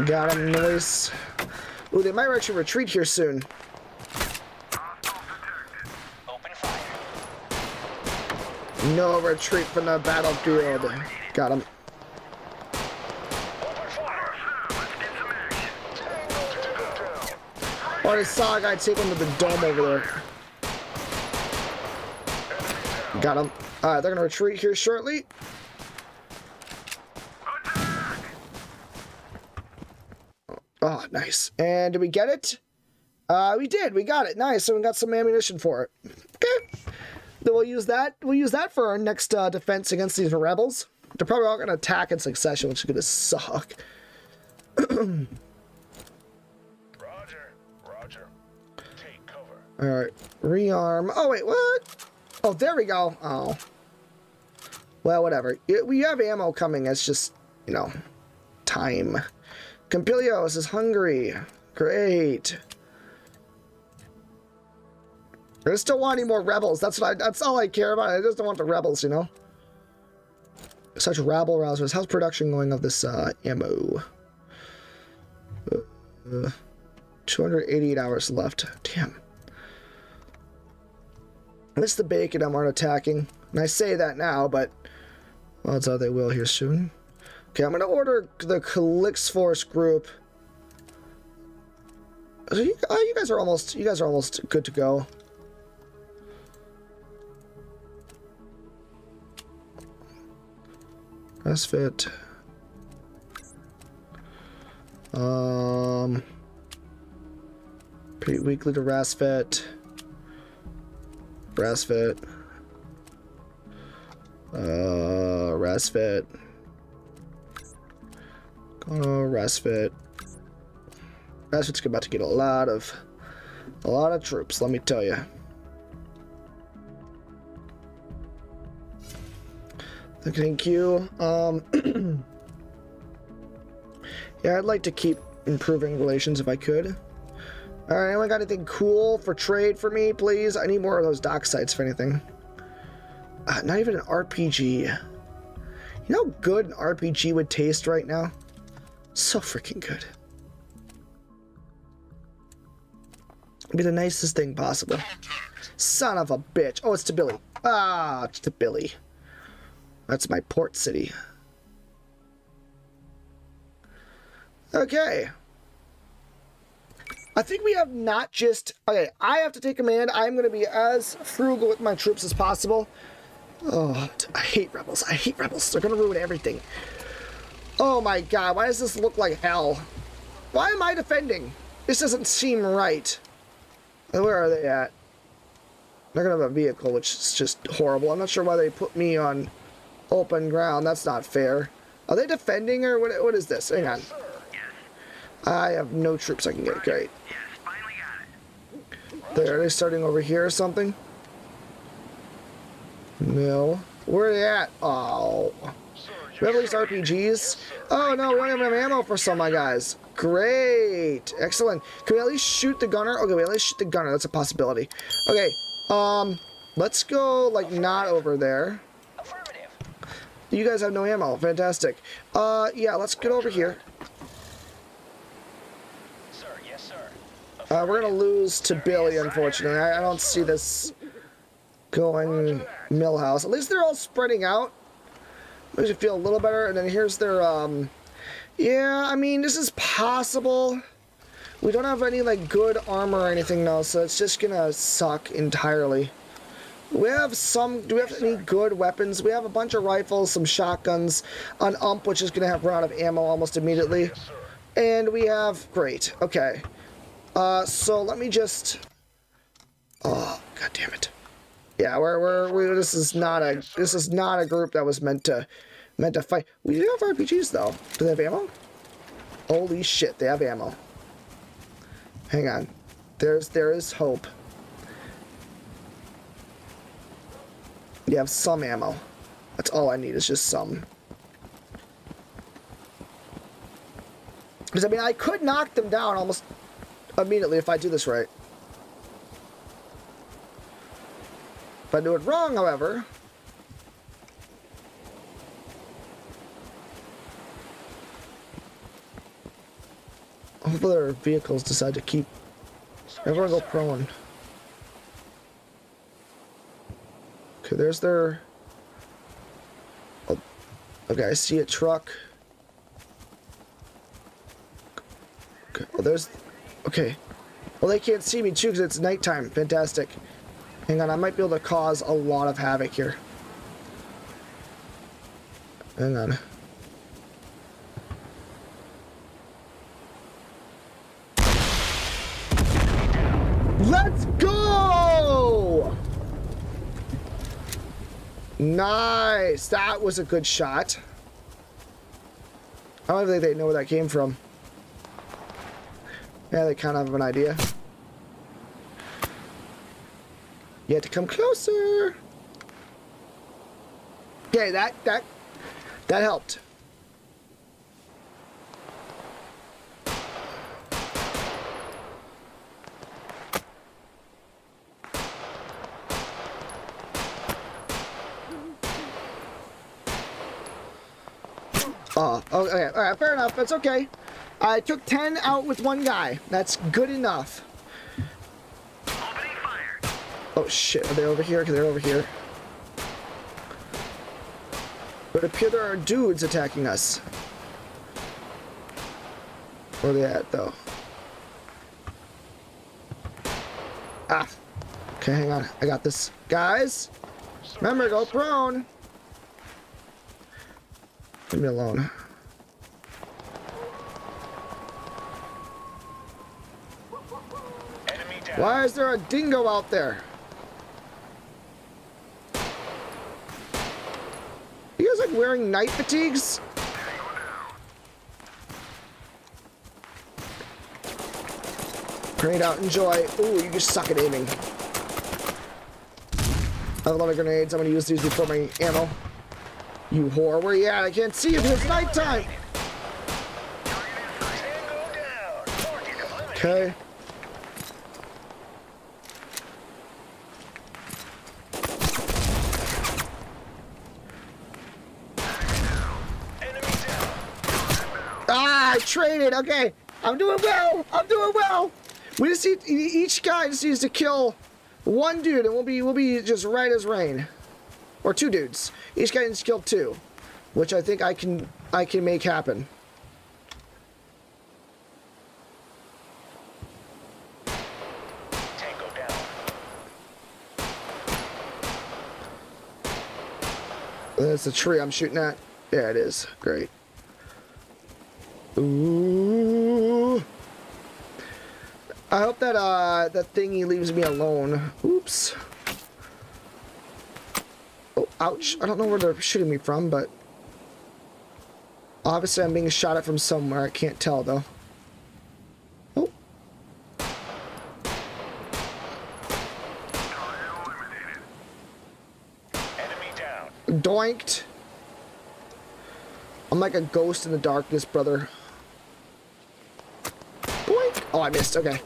Got him, noise. Ooh, they might actually retreat here soon. Open fire. No retreat from the battlefield. Got him. Oh, I saw a guy take him to the dome over there. Got him. Alright, they're gonna retreat here shortly. Oh, nice. And did we get it? We did. We got it. Nice. So we got some ammunition for it. Okay. Then we'll use that. We'll use that for our next defense against these rebels. They're probably all going to attack in succession, which is going to suck. Roger. Roger. Take cover. All right. Rearm. Oh, wait. What? Oh, there we go. Oh. Well, whatever. We have ammo coming. It's just, you know, time. Compilios is hungry. Great. I just don't want any more rebels. That's all I care about. I just don't want the rebels, you know? Such rabble rousers. How's production going of this ammo? 288 hours left. Damn. I miss the bacon I'm on attacking. And I say that now, but odds are they will here soon. Okay, I'm going to order the Kalixfors group. So you guys are almost good to go. Rasvet. Pretty weakly to Rasvet. Rasvet. Rasvet. Oh, Rasvet. Rasvet's about to get a lot of troops, let me tell you. Thank you. Yeah, I'd like to keep improving relations if I could. All right, anyone got anything cool for trade for me, please? I need more of those dock sites for anything. Not even an RPG. You know how good an RPG would taste right now? So freaking good. It'd be the nicest thing possible. Son of a bitch. Oh, it's Tbilisi. Ah, it's Tbilisi. That's my port city. Okay. I think we have not just... Okay, I have to take command. I'm going to be as frugal with my troops as possible. Oh, I hate rebels. I hate rebels. They're going to ruin everything. Oh my god, why does this look like hell? Why am I defending? This doesn't seem right. Where are they at? They're going to have a vehicle, which is just horrible. I'm not sure why they put me on open ground. That's not fair. Are they defending or what? What is this? Hang on. I have no troops I can get. Great. They're they starting over here or something? No. Where are they at? Oh. Revelries RPGs. Oh no, we don't have ammo for some of my guys. Great. Excellent. Can we at least shoot the gunner? Okay, we at least shoot the gunner. That's a possibility. Okay. Let's go like not over there. You guys have no ammo. Fantastic. Yeah, let's get over here. Sir, yes, sir. We're gonna lose to Billy, unfortunately. I don't see this going Millhouse. At least they're all spreading out. Makes you feel a little better. And then here's their. Yeah, I mean this is possible. We don't have any like good armor or anything though, so it's just gonna suck entirely. We have some, do we have any good weapons? We have a bunch of rifles, some shotguns, an ump, which is going to have run out of ammo almost immediately. And we have, great, okay. So let me just, oh, god damn it. Yeah, we're this is not a group that was meant to fight. We do have RPGs though. Do they have ammo? Holy shit, they have ammo. Hang on. There is hope. You have some ammo. That's all I need is just some. Because, I mean, I could knock them down almost immediately if I do this right. If I do it wrong, however... Hopefully their vehicles decide to keep... Everyone go prone. Okay, there's their... Oh, okay, I see a truck. Okay, well, there's... Okay. Well, they can't see me, too, because it's nighttime. Fantastic. Hang on, I might be able to cause a lot of havoc here. Hang on. Let's go! Nice! That was a good shot. I don't think they know where that came from. Yeah, they kind of have an idea. You have to come closer. Okay, that helped. Oh, okay, all right, fair enough, that's okay. I took 10 out with one guy. That's good enough. Opening fire. Oh shit, are they over here? They're over here. It would appear there are dudes attacking us. Where are they at, though? Ah. Okay, hang on, I got this. Guys, remember, go prone. Leave me alone. Enemy down. Why is there a dingo out there? You guys like wearing night fatigues? Grenade out, enjoy. Ooh, you just suck at aiming. I have a lot of grenades. I'm gonna use these before my ammo. You whore, where you at? I can't see you because it's nighttime. Okay. Ah, I traded. Okay, I'm doing well. I'm doing well. We just need, each guy just needs to kill one dude, and we'll be just right as rain. Or two dudes. Each guy needs to kill two, which I think I can make happen. Tango down. That's the tree I'm shooting at. Yeah, it is. Great. Ooh. I hope that that thingy leaves me alone. Oops. Ouch. I don't know where they're shooting me from, but... obviously I'm being shot at from somewhere. I can't tell, though. Oh. Enemy down. Doinked. I'm like a ghost in the darkness, brother. Boink. Oh, I missed. Okay.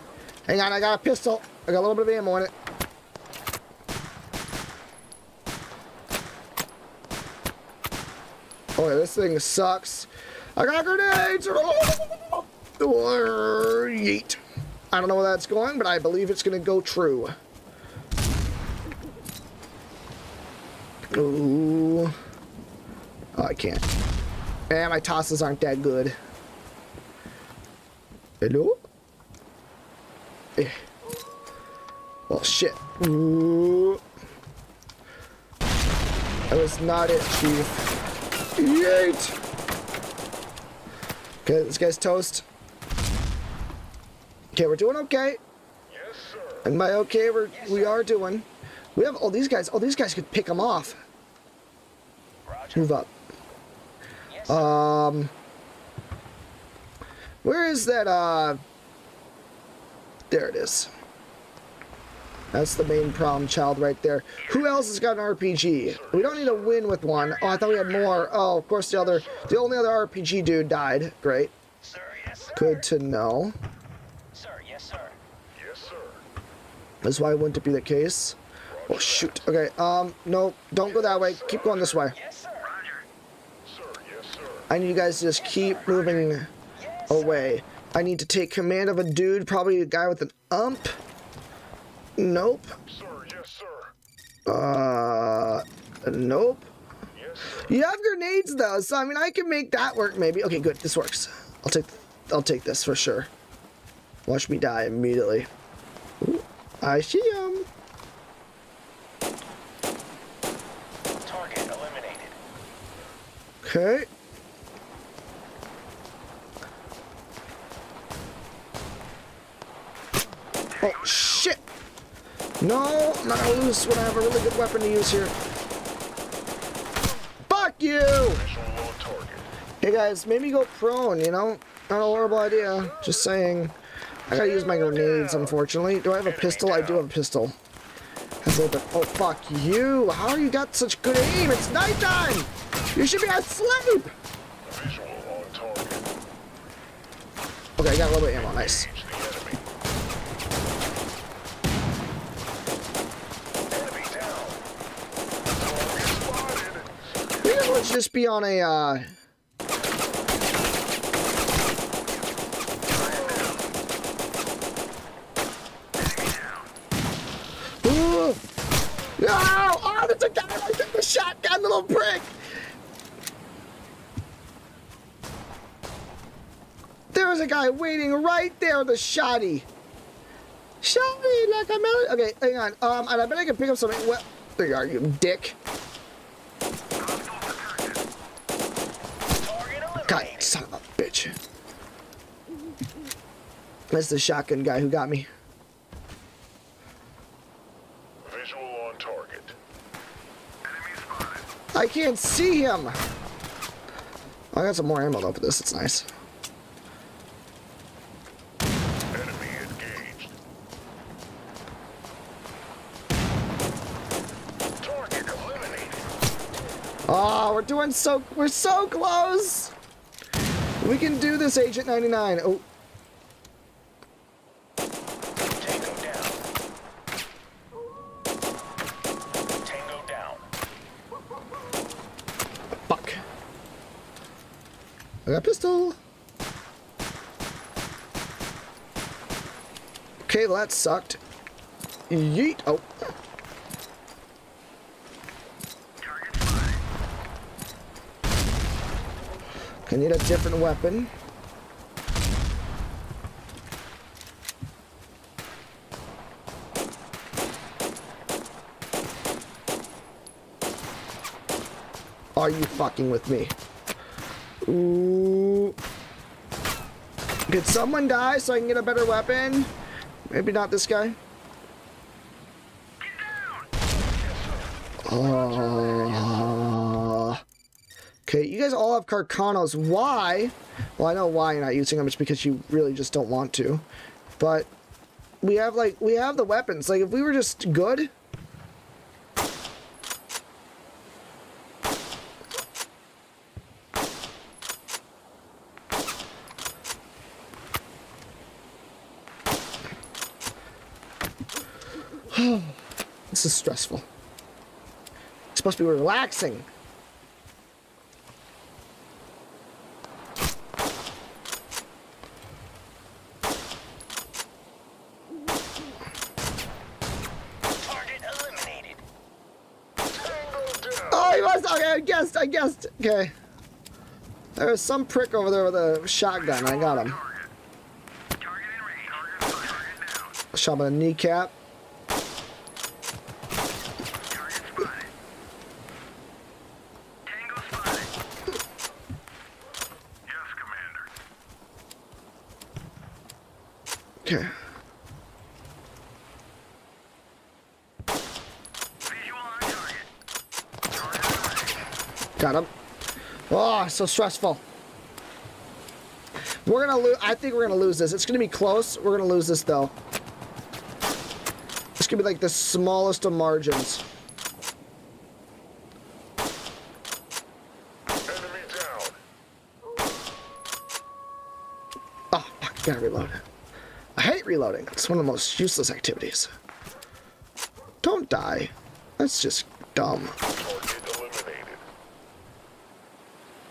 Hang on. I got a pistol. I got a little bit of ammo in it. Oh, yeah, this thing sucks. I got grenades! Oh, yeet. I don't know where that's going, but I believe it's going to go true. Ooh. Oh, I can't. Man, my tosses aren't that good. Hello? Eh. Well, shit. Ooh. That was not it, Chief. Yeet. Okay, this guy's toast. Okay, we're doing okay. Yes, sir. And by okay, we are doing. We have all these guys. Oh, these guys could pick them off. Roger. Move up. Yes, where is that? There it is. That's the main problem child right there. Who else has got an RPG? We don't need to win with one. Oh, I thought we had more. Oh, of course the only other RPG dude died. Great. Sir, yes, sir. Good to know. Sir, yes, sir. Yes, sir. That's why it wouldn't be the case. Oh shoot. Okay, no, don't go that way. Keep going this way. Yes, sir. Roger. Yes, sir. I need you guys to just keep moving away. I need to take command of a dude, probably a guy with an ump. Nope. Sir, yes, sir. Nope. Yes, sir. You have grenades though, so I mean I can make that work maybe. Okay, good. This works. I'll take this for sure. Watch me die immediately. Ooh, I see him. Target eliminated. Okay. Oh shit. No, I'm not gonna lose when I have a really good weapon to use here. Fuck you! Hey guys, maybe go prone, you know? Not a horrible idea. Just saying. I gotta use my grenades, unfortunately. Do I have a pistol? I do have a pistol. That's a little bit. Oh, fuck you! How you got such good aim? It's nighttime! You should be asleep! Okay, I got a little bit of ammo. Nice. Let's just be on a, Ooh. No! Oh, that's a guy who took the shotgun, little prick! There was a guy waiting right there, the shotty. Shotty, like a melody. Okay, hang on. And I bet I can pick up something. Well, there you are, you dick. God, son of a bitch. That's the shotgun guy who got me. Visual on target. Enemy spotted. I can't see him. I got some more ammo though for this. It's nice. Enemy engaged. Target eliminated. Oh, we're so close. We can do this, Agent 99. Oh. Tango down. Tango down. Fuck. I got a pistol. Okay, well, that sucked. Yeet. Oh. I need a different weapon. Are you fucking with me? Ooh. Did someone die so I can get a better weapon? Maybe not this guy. Get down. Okay, you guys all have Carcanos. Why? Well, I know why you're not using them. It's because you really just don't want to. But we have, like, we have the weapons. Like, if we were just good... This is stressful. It's supposed to be relaxing. Target eliminated. Oh, he was. Okay, I guessed. Okay. There was some prick over there with a shotgun. I got him. Shot him in the kneecap. Okay. Got him. Oh, so stressful. We're gonna lose. I think we're gonna lose this. It's gonna be close. We're gonna lose this though. It's gonna be like the smallest of margins. Enemy down. Oh, fuck, gotta reload. I hate reloading. It's one of the most useless activities. Don't die. That's just dumb. Target eliminated.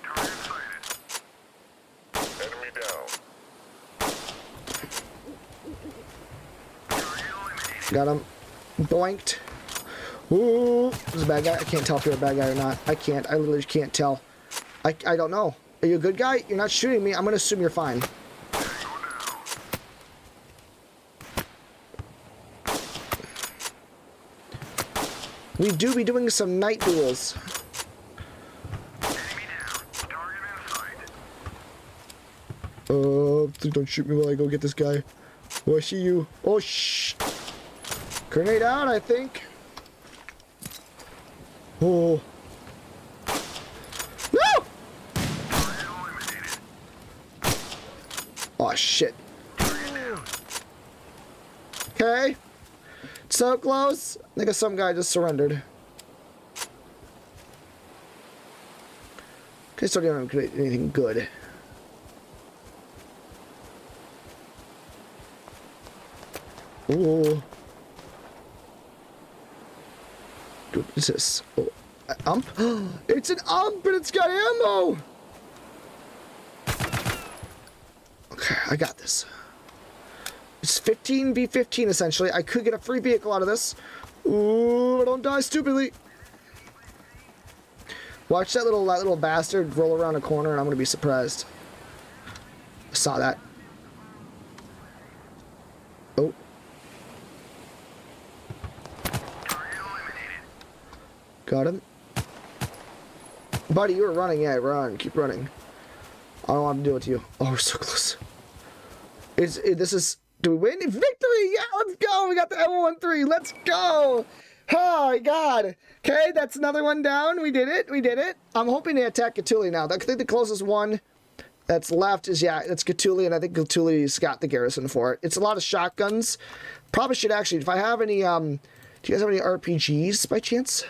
Target sighted. Enemy down. Target eliminated. Got him. Boinked. Ooh, this is a bad guy. I can't tell if you're a bad guy or not. I can't. I literally can't tell. I don't know. Are you a good guy? You're not shooting me. I'm gonna assume you're fine. We do be doing some night duels. Please don't shoot me while I go get this guy. Oh, I see you. Oh, shh. Grenade out, I think. Oh. No! Oh, shit. Okay. So close. I think some guy just surrendered. Okay, so they don't have anything good. Ooh. Dude, what is this? Oh, an ump? It's an ump, but it's got ammo! Okay, I got this. It's 15v15, essentially. I could get a free vehicle out of this. Ooh, don't die stupidly. Watch that little bastard roll around a corner, and I'm going to be surprised. I saw that. Oh. Got him. Buddy, you were running. Yeah, run. Keep running. I don't want to deal with you. Oh, we're so close. This is... Do we win? Victory! Yeah, let's go! We got the M113. Let's go! Oh, my God. Okay, that's another one down. We did it. We did it. I'm hoping they attack Gatuli now. I think the closest one that's left is, yeah, it's Gatuli, and I think Gatuli's got the garrison for it. It's a lot of shotguns. Probably should actually, if I have any, do you guys have any RPGs by chance?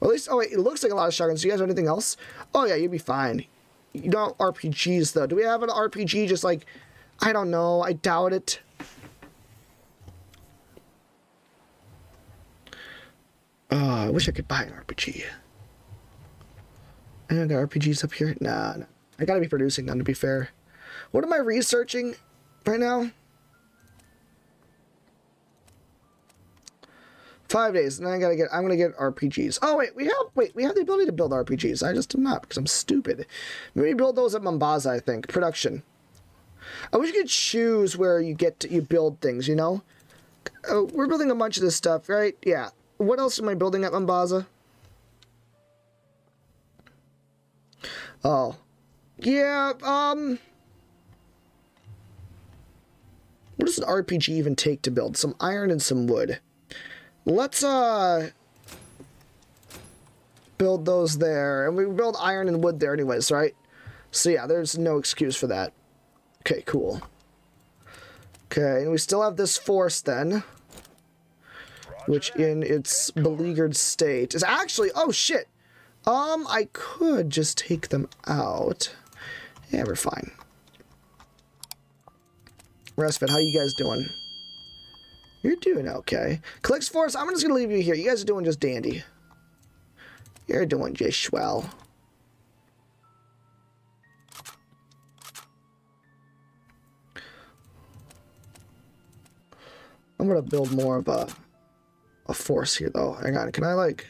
Or at least, oh, wait, it looks like a lot of shotguns. Do you guys have anything else? Oh, yeah, you'd be fine. You don't have RPGs, though. Do we have an RPG just like... I don't know. I doubt it. I wish I could buy an RPG. I got RPGs up here. Nah, nah. I gotta be producing them, to be fair. What am I researching right now? 5 days, and I gotta get. I'm gonna get RPGs. Oh wait, we have the ability to build RPGs. I just am not because I'm stupid. Maybe build those at Mombasa. I think production. I wish you could choose where you get to, you build things, you know? We're building a bunch of this stuff, right? Yeah. What else am I building at Mombasa? Oh. Yeah, what does an RPG even take to build? Some iron and some wood. Let's, build those there. And we build iron and wood there anyways, right? So yeah, there's no excuse for that. Okay, cool. Okay, and we still have this force then, which in its beleaguered state is actually, oh shit. I could just take them out. Yeah, we're fine. Rasvet, how you guys doing? You're doing okay. Kalixfors, I'm just gonna leave you here. You guys are doing just dandy. You're doing just well. I'm gonna build more of a force here though. Hang on, can I like,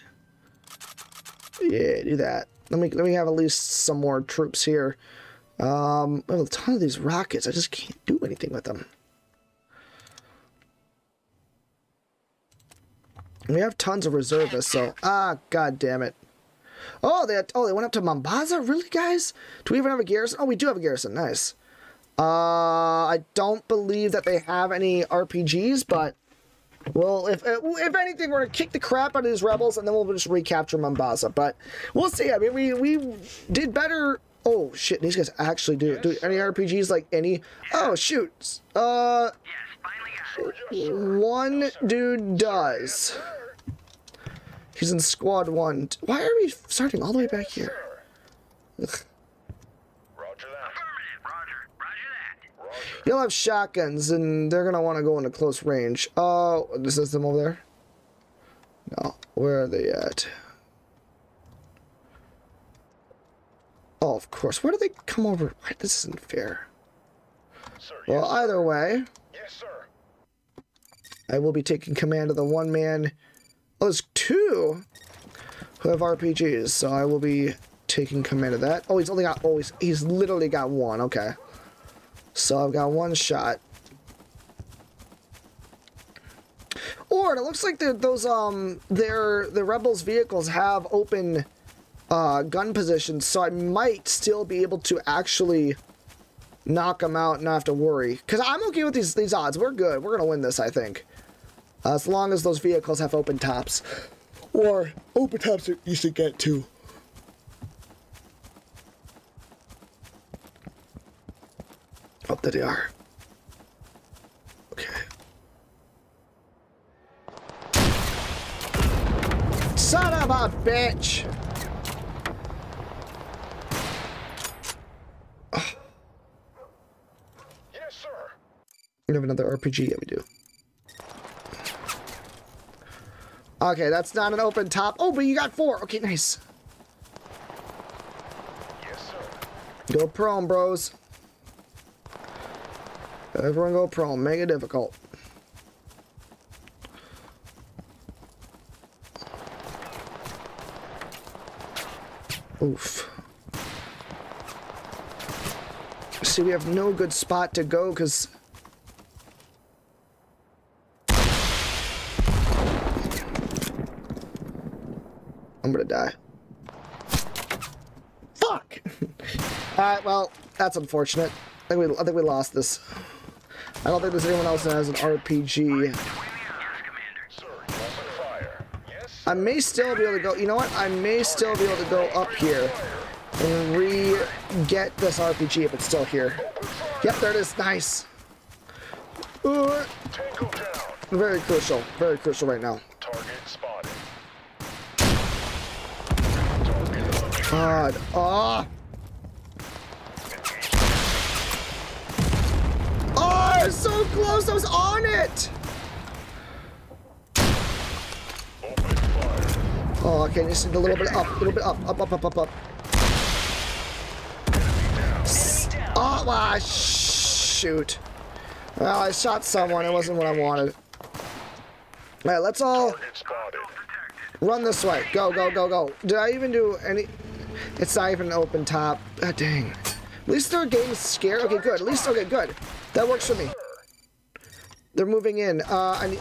yeah, do that. Let me have at least some more troops here. I have a ton of these rockets. I just can't do anything with them. We have tons of reservists, so god damn it. Oh, they went up to Mombasa? Really, guys? Do we even have a garrison? Oh, we do have a garrison. Nice. I don't believe that they have any RPGs, but well, if anything, we're gonna kick the crap out of these rebels, and then we'll just recapture Mombasa. But we'll see. I mean, we did better. Oh shit, these guys actually do any RPGs, like any? Oh shoot, one dude does. He's in squad 1. Why are we starting all the way back here? Ugh. You'll have shotguns, and they're gonna want to go into close range. Oh, this is them over there. No, where are they at? Oh, of course. Where do they come over? This isn't fair. Sir, well, yes, either way, yes, sir. I will be taking command of the one man. Oh, there's 2 who have RPGs, so I will be taking command of that. Oh, he's only got. Oh, he's literally got 1. Okay, so I've got 1 shot. Or it looks like those the rebels' vehicles have open gun positions, so I might still be able to actually knock them out and not have to worry. Because I'm okay with these odds. We're good. We're going to win this, I think. As long as those vehicles have open tops. Or open tops that you should get to. Oh, there they are. Okay. Son of a bitch! We have another RPG that we do. Okay, that's not an open top. Oh, but you got 4. Okay, nice. Yes, sir. Go prone, bros. Everyone go prone. Make it difficult. Oof. See, we have no good spot to go because... I'm gonna die. Fuck! Alright, well, that's unfortunate. I think we lost this. I don't think there's anyone else that has an RPG. I may still be able to go, you know what? I may still be able to go up here and re-get this RPG if it's still here. Yep, there it is. Nice. Very crucial. Very crucial right now. God. Oh. Oh, I was so close. I was on it. Oh, okay. Just need a little bit up. A little bit up. Up, up, up, up, up. Oh, ah, shoot. Well, I shot someone. It wasn't what I wanted. All right, let's all run this way. Go, go, go, go. Did I even do any... It's not even an open top. Ah, dang. At least their game is scared. Okay, good. At least, okay, good. That works for me. They're moving in. I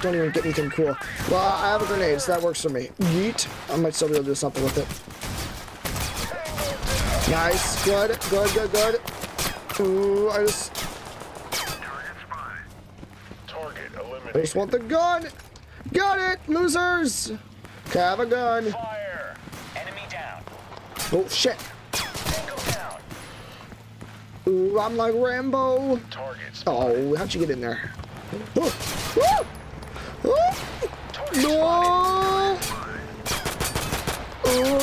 don't even get anything cool. Well, I have a grenade, so that works for me. Yeet. I might still be able to do something with it. Nice. Good, good, good, good. Ooh, I just want the gun. Got it, losers. Okay, I have a gun. Fire. Oh, shit. Ooh, I'm like Rambo. Oh, how'd you get in there? Ooh. Ooh. Ooh. No. Ooh.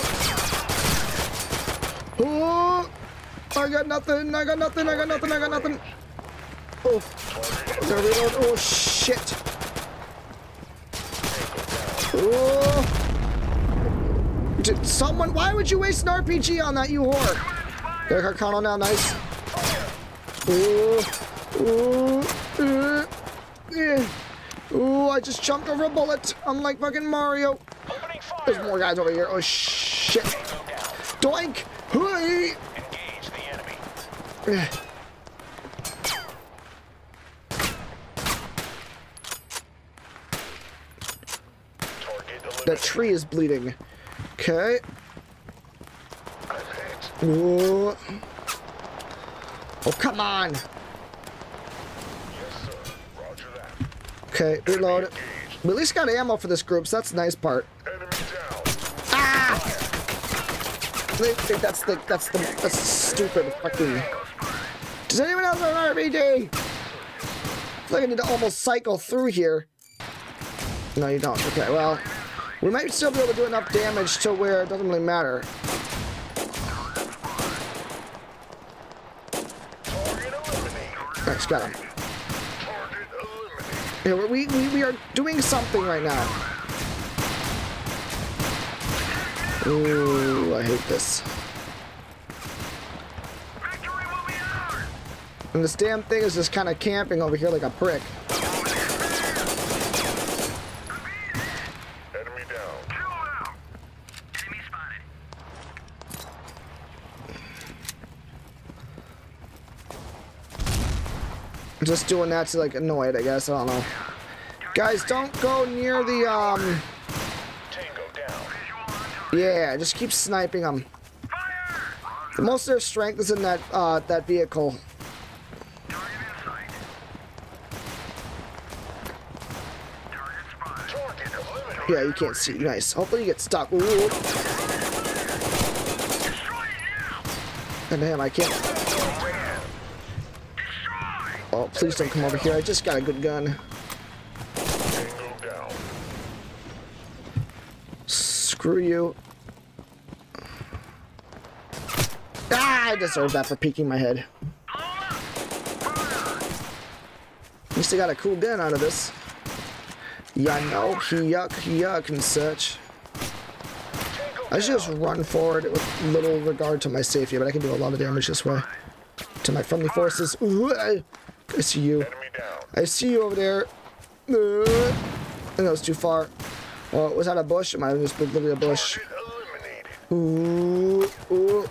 Ooh. I got nothing. I got nothing. I got nothing. I got nothing. Oh. There we go. Oh, shit. Oh. Did someone... Why would you waste an RPG on that, you whore? There, Carcano now. Nice. Oh, I just jumped over a bullet. I'm like fucking Mario. There's more guys over here. Oh, shit. Doink. Hey. Engage the enemy. The tree is bleeding. Okay. Ooh. Oh, come on. Yes, sir. Roger that. Okay, reload. We at least got ammo for this group, so that's the nice part. Enemy down. Ah! I think that's stupid fucking. Does anyone else have an RPG? I feel like I need to almost cycle through here. No, you don't. Okay, well. We might still be able to do enough damage to where it doesn't really matter. Nice, got him. Yeah, we are doing something right now. Ooh, I hate this. And this damn thing is just kind of camping over here like a prick. Just doing that to like annoyed, I guess. I don't know. Guys, don't go near the yeah, just keep sniping them. Most of their strength is in that that vehicle. Yeah, you can't see. Nice. Hopefully you get stuck. Ooh. And damn, I can't. Oh, please don't come over here. I just got a good gun. Screw you. Ah, I deserve that for peeking my head. At least I got a cool gun out of this. Yeah, I know. Yuck, yuck, and such. I should just run forward with little regard to my safety, but I can do a lot of damage this way. To my friendly forces. Ooh, I see you. I see you over there. And that was too far. Oh, was that a bush? It might have just been literally a bush. Ooh, ooh.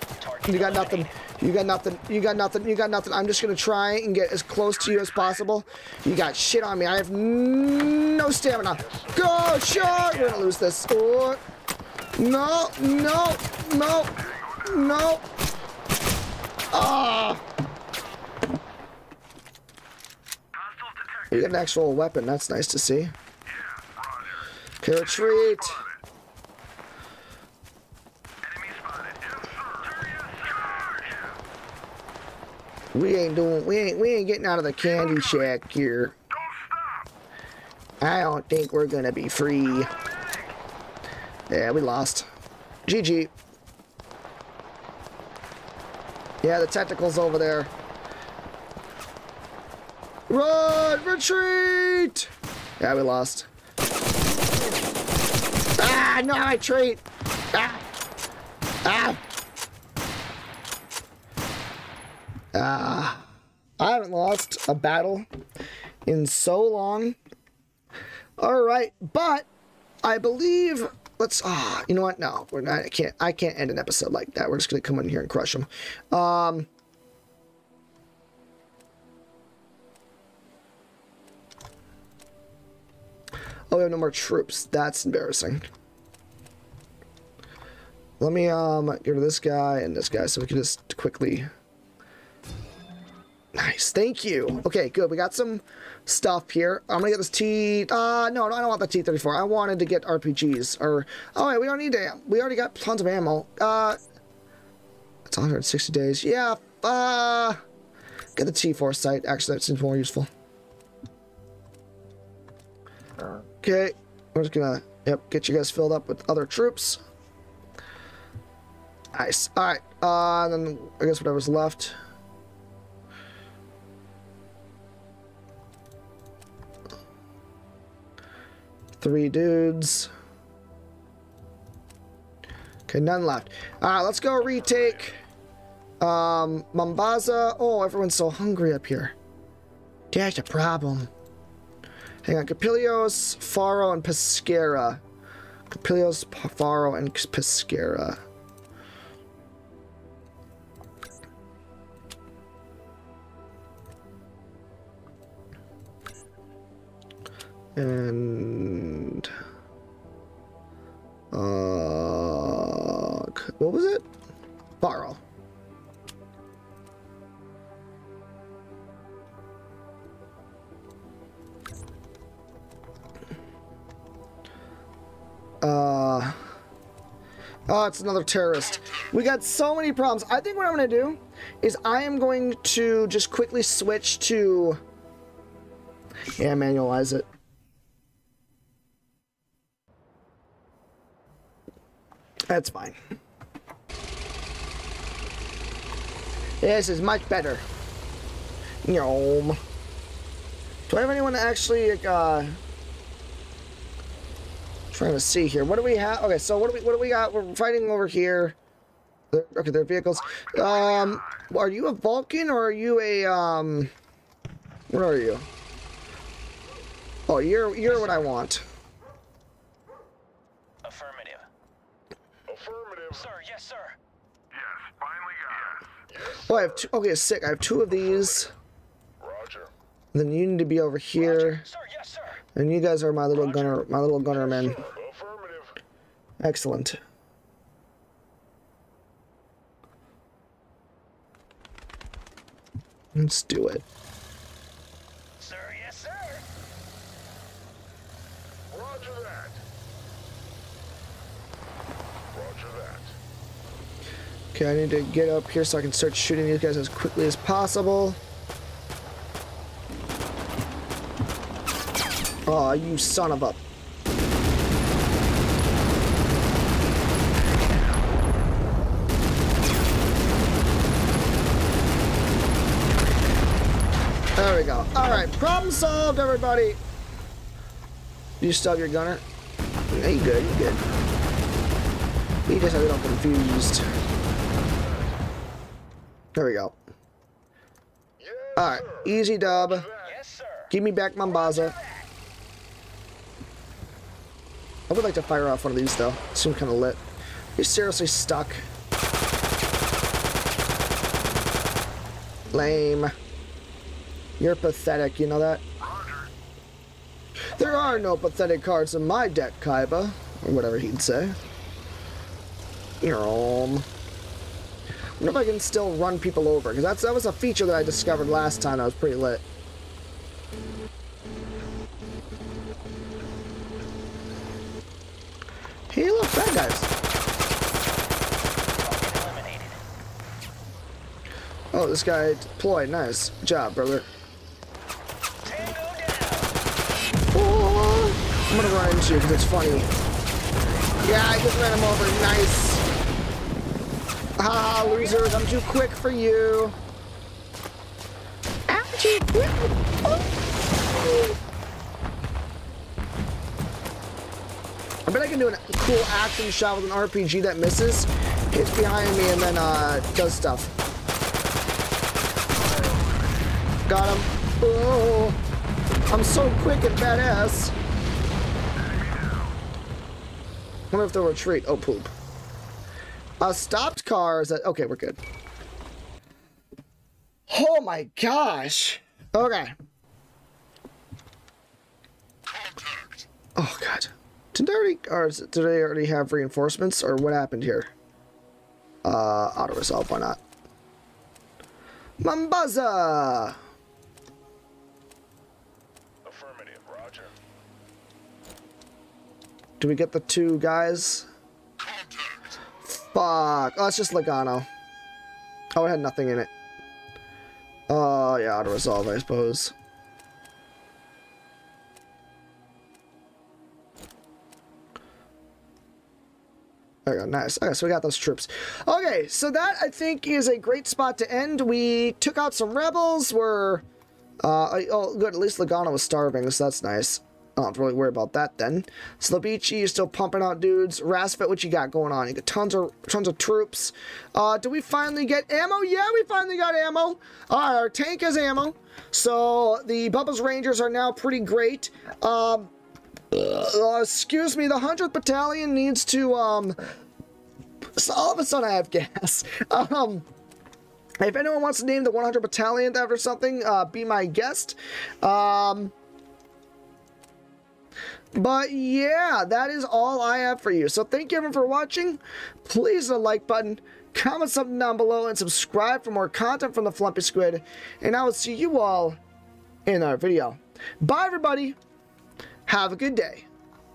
You got nothing. You got nothing. You got nothing. You got nothing. I'm just gonna try and get as close to you as possible. You got shit on me. I have no stamina. Go, shot. We're gonna lose this. Ooh. No, no, no, no. Ah. You get an actual weapon. That's nice to see. Okay, retreat. We ain't getting out of the candy shack here. I don't think we're gonna be free. Yeah, we lost. GG. Yeah, the tentacle's over there. Run! Retreat! Yeah, we lost. Ah, no, I retreat! Ah! Ah! Ah. I haven't lost a battle in so long. Alright, but I believe... Let's, you know what? No, we're not. I can't end an episode like that. We're just going to come in here and crush them. Oh, we have no more troops. That's embarrassing. Let me, get rid of this guy and this guy so we can just quickly. Nice. Thank you. Okay, good. We got some stuff here. I'm gonna get this T... no, I don't want the T-34. I wanted to get RPGs, or... Oh, wait, we don't need to... We already got tons of ammo. It's 160 days. Yeah, get the T4 site. Actually, that seems more useful. Okay, we're just gonna, yep, get you guys filled up with other troops. Nice. Alright, and then I guess whatever's left. Three dudes. Okay, none left. Alright, let's go retake Mombasa. Oh, everyone's so hungry up here. That's a problem. Hang on, Compilios, Faro, and Pescara. Compilios, Faro, and Pescara. And what was it? Faro. Oh, it's another terrorist. We got so many problems. I think what I'm going to do is I am going to just quickly switch to... Yeah, manualize it. That's fine. This is much better. Yom. Do I have anyone actually, trying to see here. What do we have? Okay, so what do we got? We're fighting over here. Okay, they're vehicles. Are you a Vulcan or are you a what are you? Oh, you're what I want. Affirmative. Affirmative. Sir, yes, sir. Yes, finally got it. Yes. Oh, I have two. Okay, sick. I have two of these. Roger. Then you need to be over here. Roger. Sir, yes, sir. And you guys are my little gunner men. Excellent. Let's do it. Sir, yes, sir. Roger that. Roger that. Okay, I need to get up here so I can start shooting these guys as quickly as possible. Oh, you son of a... There we go. Alright, problem solved, everybody! You still have your gunner? Yeah, you good, you good. You just have it all confused. There we go. Alright, easy dub. Give me back Mombasa. I would like to fire off one of these though. It seems kind of lit. You're seriously stuck. Lame. You're pathetic, you know that? There are no pathetic cards in my deck, Kaiba. Or whatever he'd say. I wonder if I can still run people over, because that was a feature that I discovered last time that was pretty lit. Hey, look, bad guys. Oh, this guy deployed. Nice. Good job, brother. Oh, I'm gonna run into you because it's funny. Yeah, I just ran him over. Nice. Ah, losers, I'm too quick for you. I'm too quick for you. I bet I can do a cool action shot with an RPG that misses, hits behind me, and then does stuff. Got him. Oh, I'm so quick and badass. Wonder if they'll retreat. Oh, poop. Stopped cars. Okay, we're good. Oh my gosh. Okay. Oh, God. Did they already have reinforcements, or what happened here? Auto resolve, why not? Mombasa. Affirmative, Roger. Do we get the two guys? Fuck! Oh, it's just Logano. Oh, it had nothing in it. Yeah, auto-resolve, I suppose. There we go, nice. Okay, so we got those troops. Okay, so that, I think, is a great spot to end. We took out some rebels. We're... oh, good, at least Logano was starving, so that's nice. I don't have to really worry about that then. Slabici is still pumping out dudes. Rasvet, what you got going on? You got tons of troops. Do we finally get ammo? Yeah, we finally got ammo. Our tank has ammo. So the Bubba's Rangers are now pretty great. Excuse me, the 100th Battalion needs to, so all of a sudden I have gas. If anyone wants to name the 100th Battalion after something, be my guest. But yeah, that is all I have for you. So thank you everyone for watching. Please hit the like button, comment something down below, and subscribe for more content from the Flumpy Squid. And I will see you all in our video. Bye everybody. Have a good day.